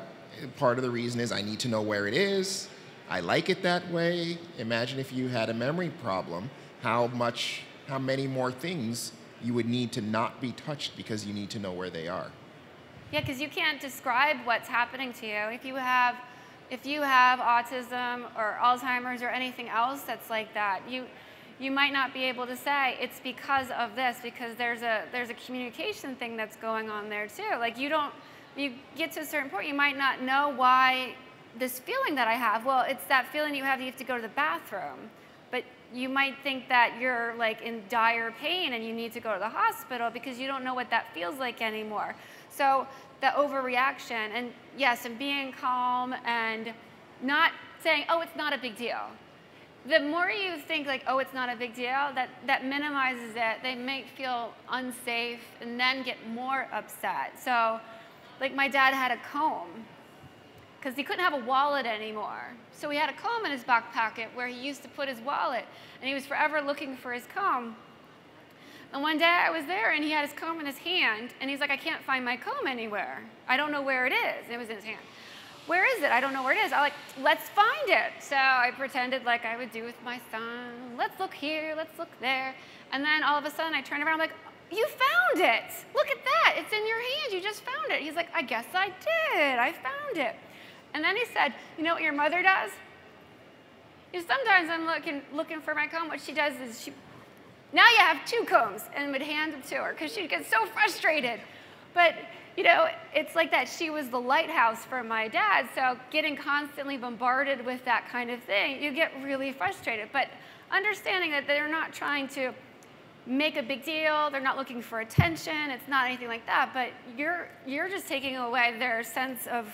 part of the reason is I need to know where it is. I like it that way. Imagine if you had a memory problem, how much, how many more things you would need to not be touched because you need to know where they are. Yeah, because you can't describe what's happening to you. If you have, if you have autism or Alzheimer's or anything else that's like that, you, you might not be able to say it's because of this, because there's a, there's a communication thing that's going on there too. Like you don't, you get to a certain point, you might not know why this feeling that I have. Well, it's that feeling you have, you have to go to the bathroom. But you might think that you're like in dire pain and you need to go to the hospital because you don't know what that feels like anymore. So the overreaction and yes, and being calm and not saying, oh, it's not a big deal. The more you think like, oh, it's not a big deal, that, that minimizes it. They might feel unsafe and then get more upset. So like my dad had a comb, because he couldn't have a wallet anymore. So he had a comb in his back pocket where he used to put his wallet, and he was forever looking for his comb. And one day I was there, and he had his comb in his hand, and he's like, I can't find my comb anywhere. I don't know where it is. And it was in his hand. Where is it? I don't know where it is. I'm like, let's find it. So I pretended like I would do with my son. Let's look here. Let's look there. And then all of a sudden I turned around, I'm like, you found it. Look at that. It's in your hand. You just found it. He's like, I guess I did. I found it. And then he said, you know what your mother does? You know, sometimes I'm looking, looking for my comb. What she does is she, now you have two combs, and would hand them to her because she'd get so frustrated. But, you know, it's like that. She was the lighthouse for my dad. So getting constantly bombarded with that kind of thing, you get really frustrated. But understanding that they're not trying to make a big deal, they're not looking for attention, it's not anything like that. But you're, you're just taking away their sense of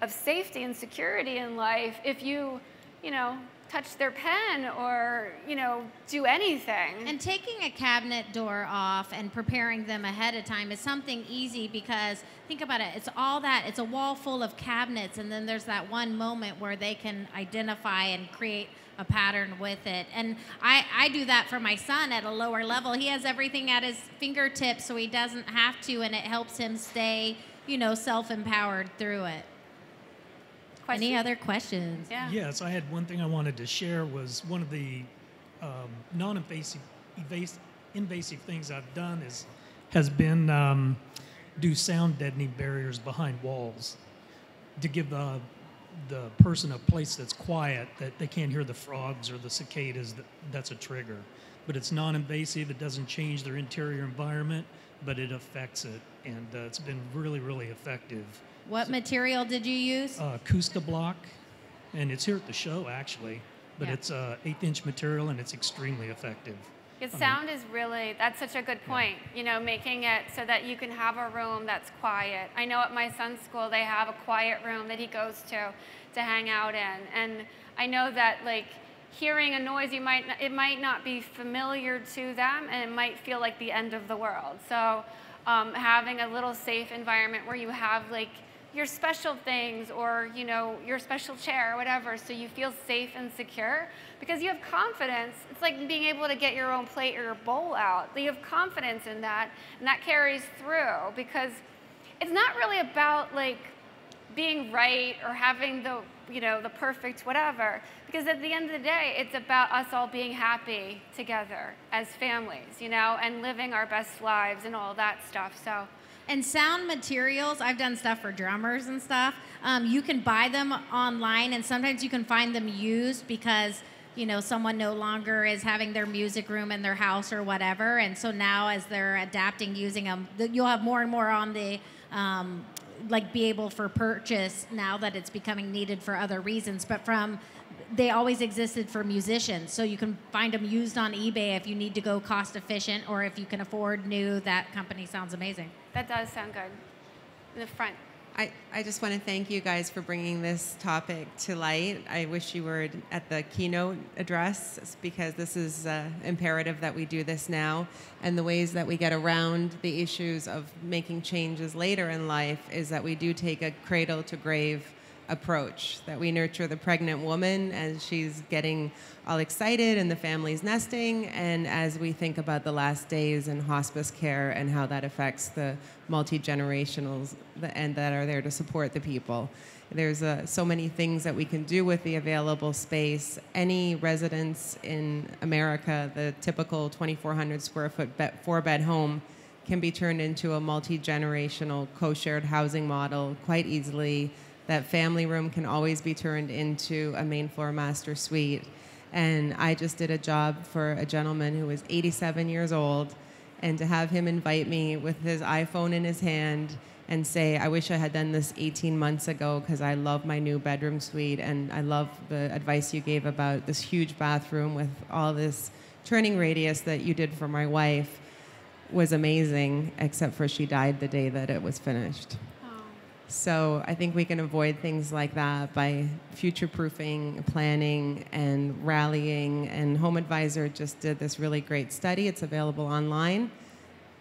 of safety and security in life if you, you know, touch their pen or, you know, do anything. And taking a cabinet door off and preparing them ahead of time is something easy because, think about it, it's all that, it's a wall full of cabinets, and then there's that one moment where they can identify and create a pattern with it. And I, I do that for my son at a lower level. He has everything at his fingertips so he doesn't have to, and it helps him stay, you know, self-empowered through it. Question? Any other questions? Yeah. Yes, I had one thing I wanted to share was one of the um, non-invasive invasive, invasive things I've done is has been um, do sound deadening barriers behind walls to give the, the person a place that's quiet, that they can't hear the frogs or the cicadas. That, that's a trigger. But it's non-invasive. It doesn't change their interior environment, but it affects it. And uh, it's been really, really effective. What so, material did you use? Uh, Acosta block, and it's here at the show actually, but yeah. it's uh, eighth-inch material and it's extremely effective. Because sound um, is really, that's such a good point, yeah. you know, making it so that you can have a room that's quiet. I know at my son's school they have a quiet room that he goes to to hang out in, and I know that like hearing a noise, you might it might not be familiar to them, and it might feel like the end of the world. So um, having a little safe environment where you have like your special things or, you know, your special chair or whatever, so you feel safe and secure because you have confidence. It's like being able to get your own plate or your bowl out. You have confidence in that, and that carries through because it's not really about, like, being right or having the, you know, the perfect whatever, because at the end of the day, it's about us all being happy together as families, you know, and living our best lives and all that stuff, so... And sound materials, I've done stuff for drummers and stuff. Um, you can buy them online, and sometimes you can find them used because you know, someone no longer is having their music room in their house or whatever. And so now as they're adapting, using them, you'll have more and more on the, um, like, be able for purchase now that it's becoming needed for other reasons. But from, they always existed for musicians. So you can find them used on eBay if you need to go cost efficient, or if you can afford new. That company sounds amazing. That does sound good. In the front. I, I just want to thank you guys for bringing this topic to light. I wish you were at the keynote address, because this is uh, imperative that we do this now. And the ways that we get around the issues of making changes later in life is that we do take a cradle to grave approach, that we nurture the pregnant woman as she's getting all excited and the family's nesting, and as we think about the last days and hospice care and how that affects the multi-generationals and that are there to support the people. There's uh, so many things that we can do with the available space. Any residence in America, the typical twenty-four hundred square foot four bed home can be turned into a multi-generational co-shared housing model quite easily. That family room can always be turned into a main floor master suite. And I just did a job for a gentleman who was eighty-seven years old, and to have him invite me with his iPhone in his hand and say, I wish I had done this eighteen months ago because I love my new bedroom suite, and I love the advice you gave about this huge bathroom with all this turning radius that you did for my wife, was amazing, except for she died the day that it was finished. So I think we can avoid things like that by future-proofing, planning, and rallying. And Home Advisor just did this really great study. It's available online.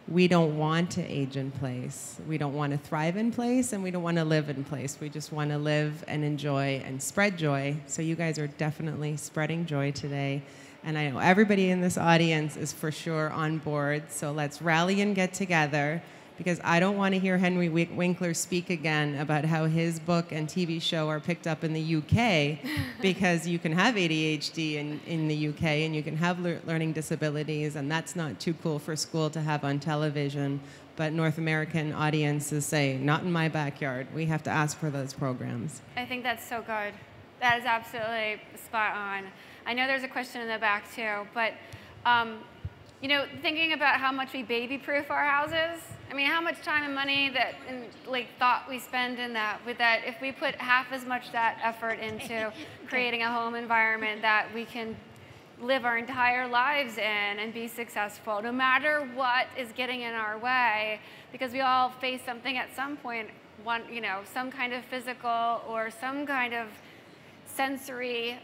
We don't want to age in place. We don't want to thrive in place, and we don't want to live in place. We just want to live and enjoy and spread joy. So you guys are definitely spreading joy today. And I know everybody in this audience is for sure on board. So let's rally and get together, because I don't want to hear Henry Winkler speak again about how his book and T V show are picked up in the U K, because you can have A D H D in, in the U K, and you can have le learning disabilities, and that's not too cool for school to have on television. But North American audiences say, not in my backyard. We have to ask for those programs. I think that's so good. That is absolutely spot on. I know there's a question in the back too, but um, you know, thinking about how much we baby-proof our houses, I mean, how much time and money that, and like thought we spend in that, with that, if we put half as much that effort into creating a home environment that we can live our entire lives in and be successful, no matter what is getting in our way, because we all face something at some point, one, you know, some kind of physical or some kind of sensory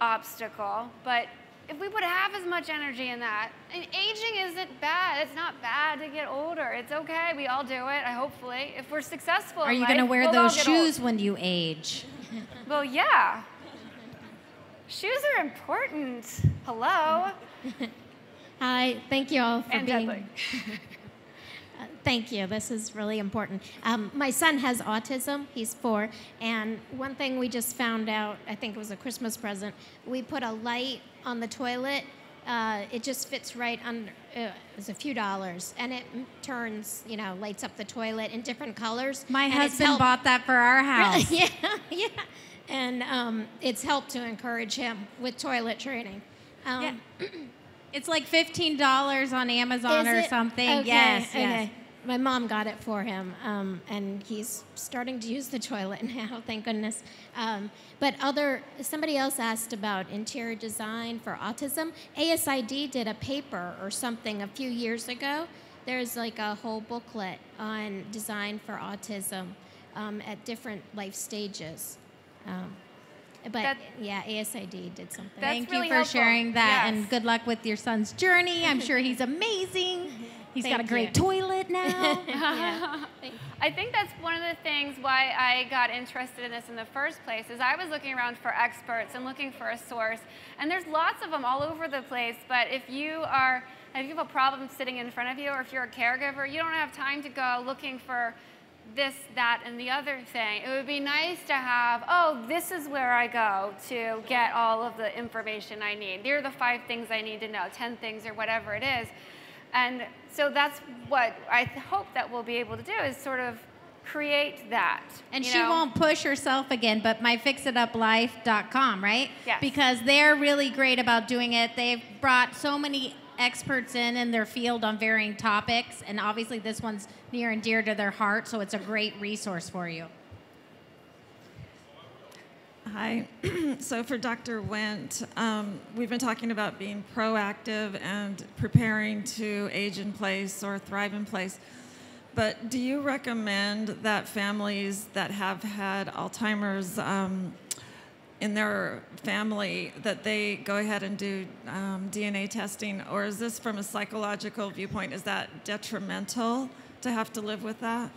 obstacle. But if we would have as much energy in that, and aging isn't bad. It's not bad to get older. It's okay. We all do it, I hopefully. If we're successful, are you going to wear we'll those shoes old. when you age? Well, yeah. Shoes are important. Hello. Hi. Thank you all for and being. Deadly. uh, thank you. This is really important. Um, my son has autism. He's four. And one thing we just found out, I think it was a Christmas present, we put a light on the toilet, uh, it just fits right under, uh, it was a few dollars, and it turns, you know, lights up the toilet in different colors. My husband bought that for our house. Really? Yeah, yeah. And um, it's helped to encourage him with toilet training. Um, yeah. It's like fifteen dollars on Amazon or something. Okay, yes, okay. yes. My mom got it for him, um, and he's starting to use the toilet now, thank goodness. Um, but other, somebody else asked about interior design for autism. A S I D did a paper or something a few years ago. There's like a whole booklet on design for autism um, at different life stages. Um, But, that's, yeah, A S I D did something. Thank really you for helpful. sharing that, yes. and good luck with your son's journey. I'm sure he's amazing. He's Thank got a great you. toilet now. Yeah. I think that's one of the things why I got interested in this in the first place, is I was looking around for experts and looking for a source. And there's lots of them all over the place, but if you are, if you have a problem sitting in front of you, or if you're a caregiver, you don't have time to go looking for this, that, and the other thing. It would be nice to have, oh, this is where I go to get all of the information I need. Here are the five things I need to know, ten things or whatever it is. And so that's what I hope that we'll be able to do, is sort of create that. And she know? won't push herself again, but my fix it up life dot com, right? Yes. Because they're really great about doing it. They've brought so many experts in in their field on varying topics, and obviously this one's near and dear to their heart, so it's a great resource for you. Hi. So for Doctor Wint, um, we've been talking about being proactive and preparing to age in place or thrive in place. But do you recommend that families that have had Alzheimer's um, in their family, that they go ahead and do um, D N A testing? Or is this from a psychological viewpoint, is that detrimental to have to live with that?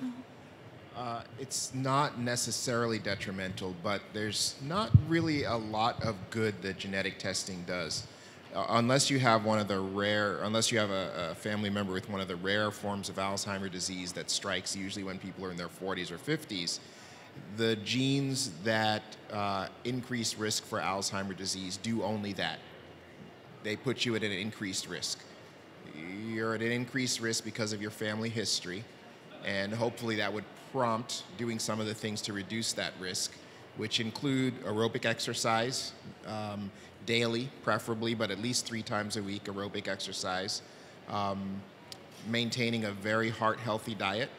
Uh, it's not necessarily detrimental, but there's not really a lot of good that genetic testing does. Uh, unless you have one of the rare, unless you have a, a family member with one of the rare forms of Alzheimer's disease that strikes usually when people are in their forties or fifties, the genes that uh, increase risk for Alzheimer's disease do only that. They put you at an increased risk. You're at an increased risk because of your family history, and hopefully that would prompt doing some of the things to reduce that risk, which include aerobic exercise, um, daily preferably, but at least three times a week aerobic exercise, um, maintaining a very heart-healthy diet,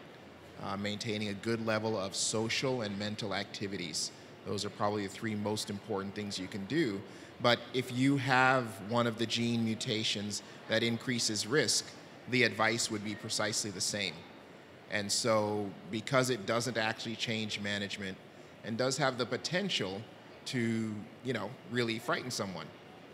uh, maintaining a good level of social and mental activities. Those are probably the three most important things you can do. But if you have one of the gene mutations that increases risk, the advice would be precisely the same. And so because it doesn't actually change management and does have the potential to, you know, really frighten someone.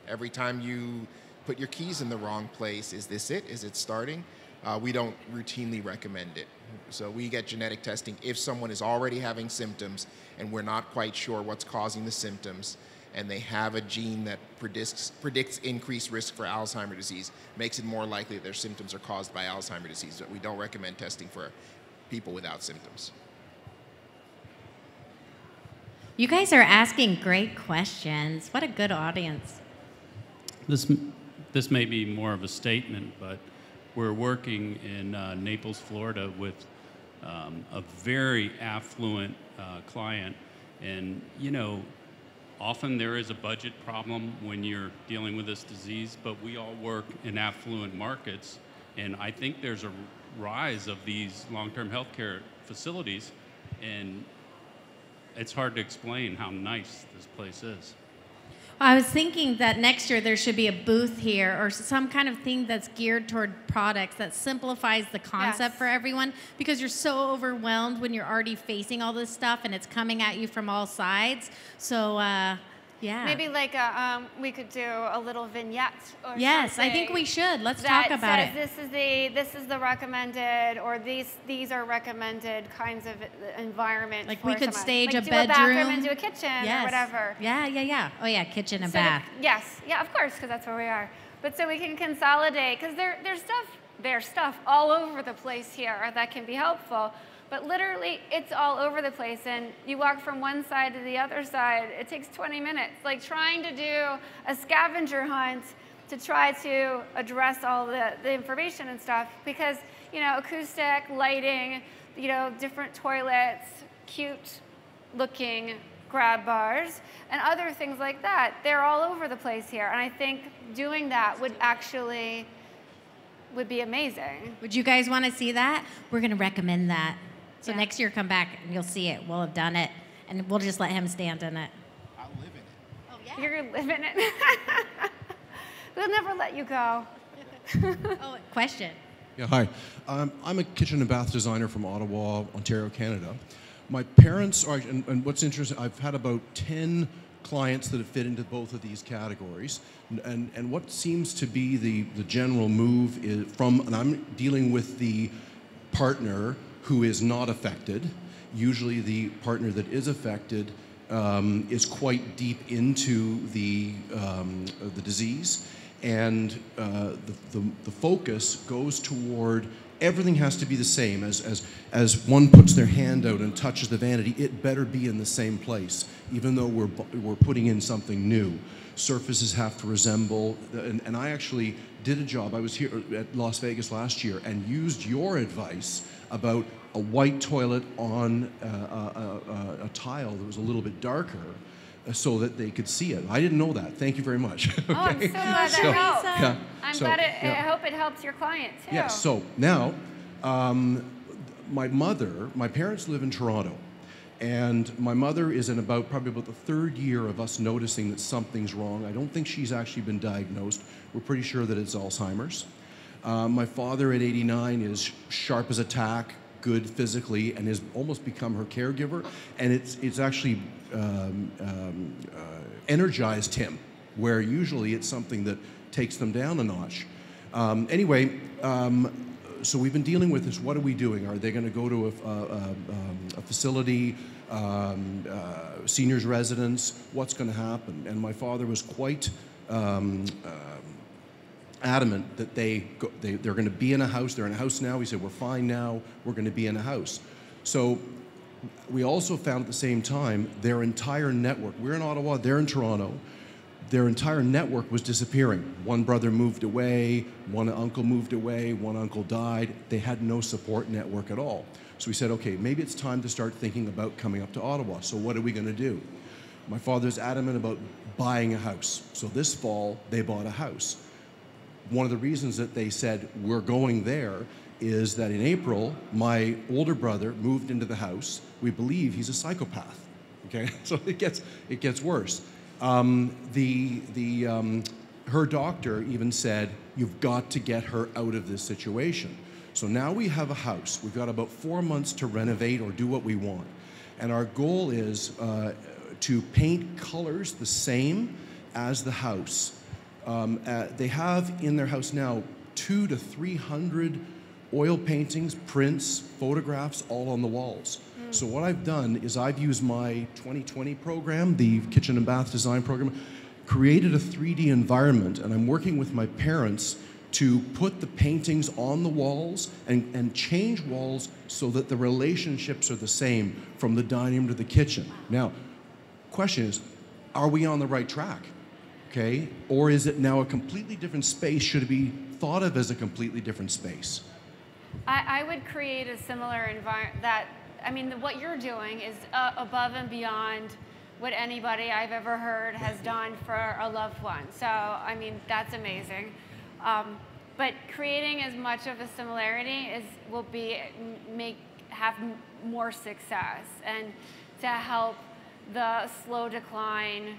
Every time you put your keys in the wrong place, is this it? Is it starting? Uh, we don't routinely recommend it. So we get genetic testing if someone is already having symptoms and we're not quite sure what's causing the symptoms, and they have a gene that predicts, predicts increased risk for Alzheimer's disease, makes it more likely that their symptoms are caused by Alzheimer's disease. But we don't recommend testing for people without symptoms. You guys are asking great questions. What a good audience. This, this may be more of a statement, but we're working in uh, Naples, Florida with um, a very affluent uh, client, and you know, often there is a budget problem when you're dealing with this disease, but we all work in affluent markets, and I think there's a rise of these long-term healthcare facilities, and it's hard to explain how nice this place is. I was thinking that next year there should be a booth here or some kind of thing that's geared toward products that simplifies the concept yes. for everyone, because you're so overwhelmed when you're already facing all this stuff and it's coming at you from all sides. So, uh, yeah. Maybe like a, um, we could do a little vignette or yes, something. Yes, I think we should. Let's talk about says, it. This is the this is the recommended, or these these are recommended kinds of environment. Like for we could someone. stage like a do bedroom, a bathroom, and do a kitchen yes. or whatever. Yeah, yeah, yeah. Oh yeah, kitchen and so bath. The, yes, yeah, of course, because that's where we are. But so we can consolidate, because there there's stuff there's stuff all over the place here that can be helpful. But literally, it's all over the place, and you walk from one side to the other side. It takes twenty minutes. Like trying to do a scavenger hunt to try to address all the, the information and stuff, because, you know, acoustic, lighting, you know, different toilets, cute-looking grab bars, and other things like that. They're all over the place here, and I think doing that would actually would be amazing. Would you guys want to see that? We're going to recommend that. So yeah. next year, come back, and you'll see it. We'll have done it, and we'll just let him stand in it. I'll live in it. Oh, yeah. You're going to live in it. We'll never let you go. Oh, question. Yeah, hi. Um, I'm a kitchen and bath designer from Ottawa, Ontario, Canada. My parents are, and, and what's interesting, I've had about ten clients that have fit into both of these categories. And, and, and what seems to be the, the general move is from, and I'm dealing with the partner who is not affected. Usually the partner that is affected um, is quite deep into the, um, the disease, and uh, the, the, the focus goes toward everything has to be the same. As, as, as one puts their hand out and touches the vanity, it better be in the same place, even though we're, we're putting in something new. Surfaces have to resemble, and, and I actually did a job. I was here at Las Vegas last year and used your advice about a white toilet on uh, a, a, a tile that was a little bit darker so that they could see it. I didn't know that. Thank you very much. Okay? Oh, I'm so glad so, that helped. Yeah, I'm so, glad it, yeah. I hope it helps your client, too. Yeah, so now, um, my mother, my parents live in Toronto, and my mother is in about, probably about the third year of us noticing that something's wrong. I don't think she's actually been diagnosed. We're pretty sure that it's Alzheimer's. Uh, my father at eighty-nine is sharp as a tack, good physically, and has almost become her caregiver, and it's it's actually um, um, uh, energized him, where usually it's something that takes them down a notch. Um, anyway, um, so we've been dealing with this. What are we doing? Are they going to go to a, a, a, um, a facility, um, uh, seniors residence? What's going to happen? And my father was quite um, uh, adamant that they go, they they're going to be in a house. They're in a house now. We said we're fine now. We're going to be in a house. So we also found at the same time their entire network. We're in Ottawa. They're in Toronto. Their entire network was disappearing. One brother moved away. One uncle moved away. One uncle died. They had no support network at all. So we said, okay, maybe it's time to start thinking about coming up to Ottawa. So what are we going to do? My father's adamant about buying a house. So this fall they bought a house. One of the reasons that they said we're going there is that in April, my older brother moved into the house. We believe he's a psychopath. Okay, so it gets it gets worse. Um, the the um, her doctor even said you've got to get her out of this situation. So now we have a house. We've got about four months to renovate or do what we want, and our goal is uh, to paint colors the same as the house. Um, uh, they have in their house now two to three hundred oil paintings, prints, photographs, all on the walls. Mm. So what I've done is I've used my twenty twenty program, the kitchen and bath design program, created a three D environment, and I'm working with my parents to put the paintings on the walls and, and change walls so that the relationships are the same from the dining room to the kitchen. Now, question is, are we on the right track? Okay, or is it now a completely different space? Should it be thought of as a completely different space? I, I would create a similar environment that, I mean, the, what you're doing is uh, above and beyond what anybody I've ever heard has done for a loved one. So, I mean, that's amazing. Um, but creating as much of a similarity is will be, make, have more success, and to help the slow decline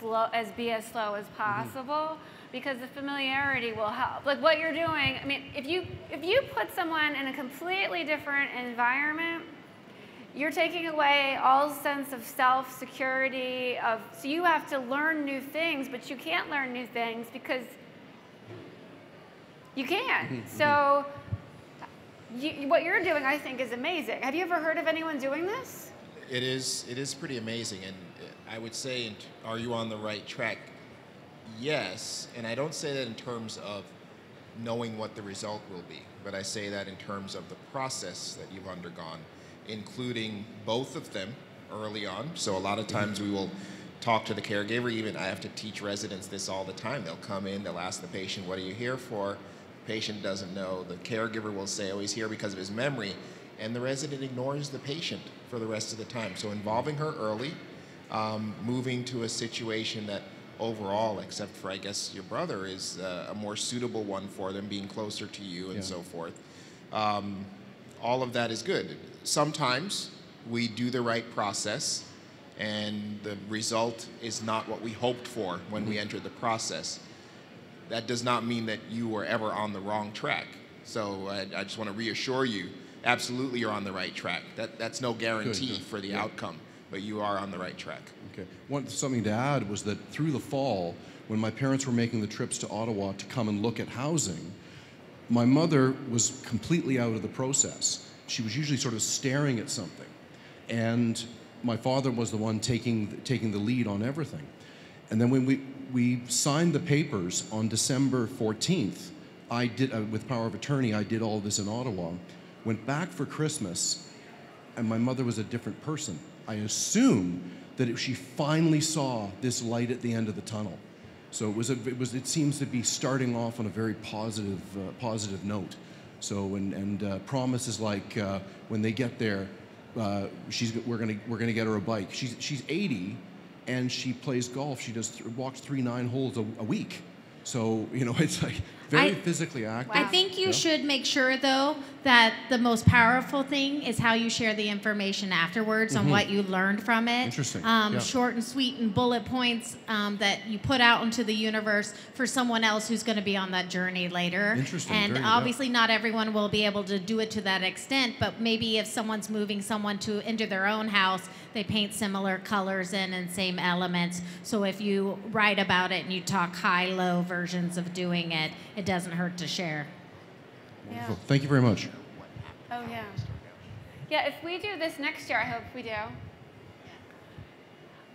slow as be as slow as possible, mm-hmm. because the familiarity will help. Like what you're doing, I mean, if you if you put someone in a completely different environment, you're taking away all sense of self security of so you have to learn new things, but you can't learn new things because you can't. Mm-hmm. So you, what you're doing, I think, is amazing. Have you ever heard of anyone doing this? It is it is pretty amazing, and I would say, are you on the right track? Yes, and I don't say that in terms of knowing what the result will be, but I say that in terms of the process that you've undergone, including both of them early on. So a lot of times we will talk to the caregiver. Even I have to teach residents this all the time. They'll come in, they'll ask the patient, what are you here for? The patient doesn't know. The caregiver will say, oh, he's here because of his memory. And the resident ignores the patient for the rest of the time. So involving her early, um, moving to a situation that overall, except for I guess your brother, is uh, a more suitable one for them, being closer to you and yeah. so forth. Um, all of that is good. Sometimes we do the right process and the result is not what we hoped for when mm-hmm. we entered the process. That does not mean that you were ever on the wrong track. So I, I just want to reassure you, absolutely, you're on the right track. That, that's no guarantee good, good. for the yeah. outcome, but you are on the right track. Okay. One, something to add was that through the fall, when my parents were making the trips to Ottawa to come and look at housing, my mother was completely out of the process. She was usually sort of staring at something, and my father was the one taking, taking the lead on everything. And then when we, we signed the papers on December fourteenth, I did, uh, with power of attorney, I did all this in Ottawa. Went back for Christmas, and my mother was a different person. I assume that it, she finally saw this light at the end of the tunnel. So it was. A, it was. It seems to be starting off on a very positive, uh, positive note. So and and uh, promise is like uh, when they get there, uh, she's we're gonna we're gonna get her a bike. She's she's eighty, and she plays golf. She does th walks three nine holes a, a week. So, you know, it's like very I, physically active. I think you yeah. should make sure, though, that the most powerful thing is how you share the information afterwards mm-hmm. on what you learned from it. Interesting. Um, yeah. Short and sweet and bullet points um, that you put out into the universe for someone else who's going to be on that journey later. Interesting. And very, obviously yeah. not everyone will be able to do it to that extent, but maybe if someone's moving someone to into their own house, they paint similar colors in and same elements. So if you write about it and you talk high-low versions of doing it, it doesn't hurt to share. Yeah. Thank you very much. Oh, yeah. Yeah, if we do this next year, I hope we do,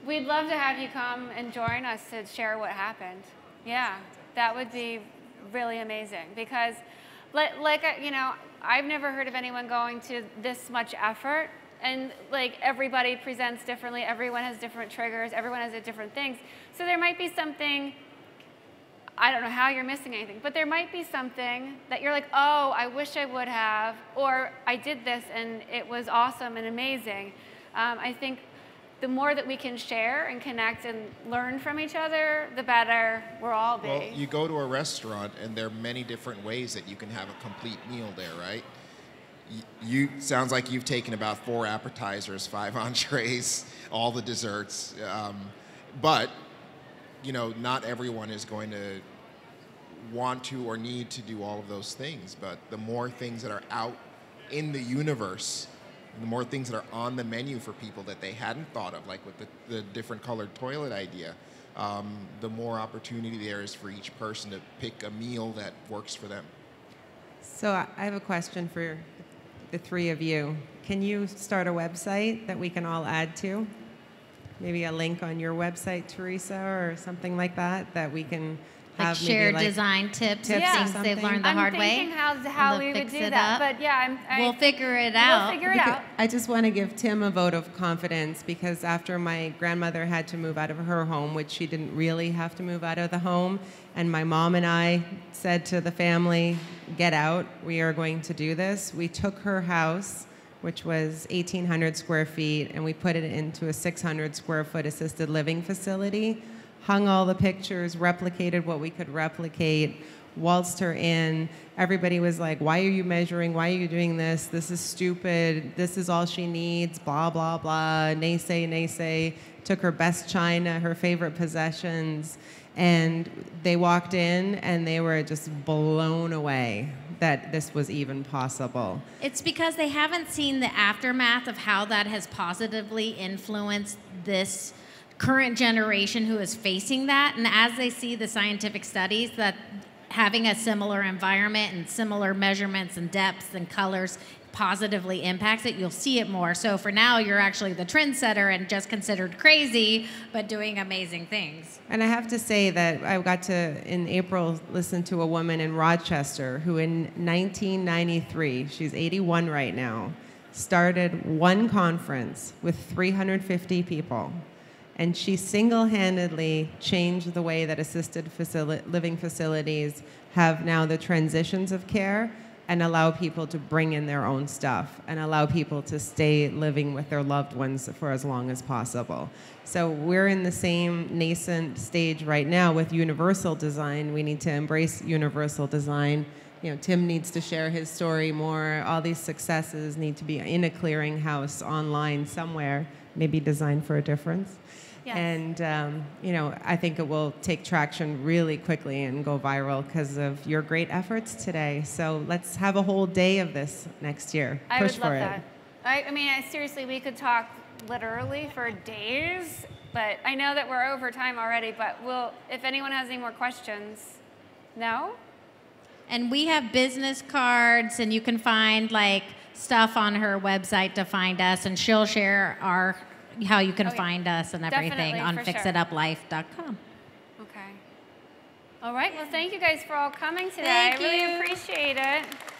we'd love to have you come and join us to share what happened. Yeah, that would be really amazing because, like, you know, I've never heard of anyone going to this much effort. And like everybody presents differently, everyone has different triggers, everyone has different things. So there might be something, I don't know how you're missing anything, but there might be something that you're like, oh, I wish I would have, or I did this and it was awesome and amazing. Um, I think the more that we can share and connect and learn from each other, the better we'll all be. Well, you go to a restaurant and there are many different ways that you can have a complete meal there, right? You sounds like you've taken about four appetizers, five entrees, all the desserts, um, but you know not everyone is going to want to or need to do all of those things. But the more things that are out in the universe, the more things that are on the menu for people that they hadn't thought of, like with the, the different colored toilet idea, um, the more opportunity there is for each person to pick a meal that works for them. So I have a question for the three of you. Can you start a website that we can all add to? Maybe a link on your website, Teresa, or something like that, that we can have like share like design tips, tips yeah. things they've learned the I'm hard way. I'm thinking how, how we would do that, but yeah. I'm, I, we'll figure it out. We'll figure it out. I just want to give Tim a vote of confidence because after my grandmother had to move out of her home, which she didn't really have to move out of the home, and my mom and I said to the family, get out, we are going to do this. We took her house, which was eighteen hundred square feet, and we put it into a six hundred square foot assisted living facility, hung all the pictures, replicated what we could replicate, waltzed her in. Everybody was like, why are you measuring? Why are you doing this? This is stupid. This is all she needs, blah, blah, blah, naysay, naysay. Took her best china, her favorite possessions, and they walked in and they were just blown away that this was even possible. It's because they haven't seen the aftermath of how that has positively influenced this current generation who is facing that. And as they see the scientific studies that having a similar environment and similar measurements and depths and colors positively impacts it, you'll see it more. So for now, you're actually the trendsetter and just considered crazy, but doing amazing things. And I have to say that I got to, in April, listen to a woman in Rochester who in nineteen ninety-three, she's eighty-one right now, started one conference with three hundred fifty people. And she single-handedly changed the way that assisted facility, living facilities have now the transitions of care and allow people to bring in their own stuff and allow people to stay living with their loved ones for as long as possible. So we're in the same nascent stage right now with universal design. We need to embrace universal design. You know, Tim needs to share his story more. All these successes need to be in a clearinghouse online somewhere, maybe designed for a difference. Yes. And, um, you know, I think it will take traction really quickly and go viral because of your great efforts today. So let's have a whole day of this next year. I Push would love for that. It. I, I mean, I, seriously, we could talk literally for days, but I know that we're over time already, but we'll, if anyone has any more questions, no? And we have business cards, and you can find, like, stuff on her website to find us, and she'll share our... how you can oh, yeah. find us and everything Definitely, on fix it up life dot com. Sure. Okay. All right. Well, thank you guys for all coming today. Thank I really you. appreciate it.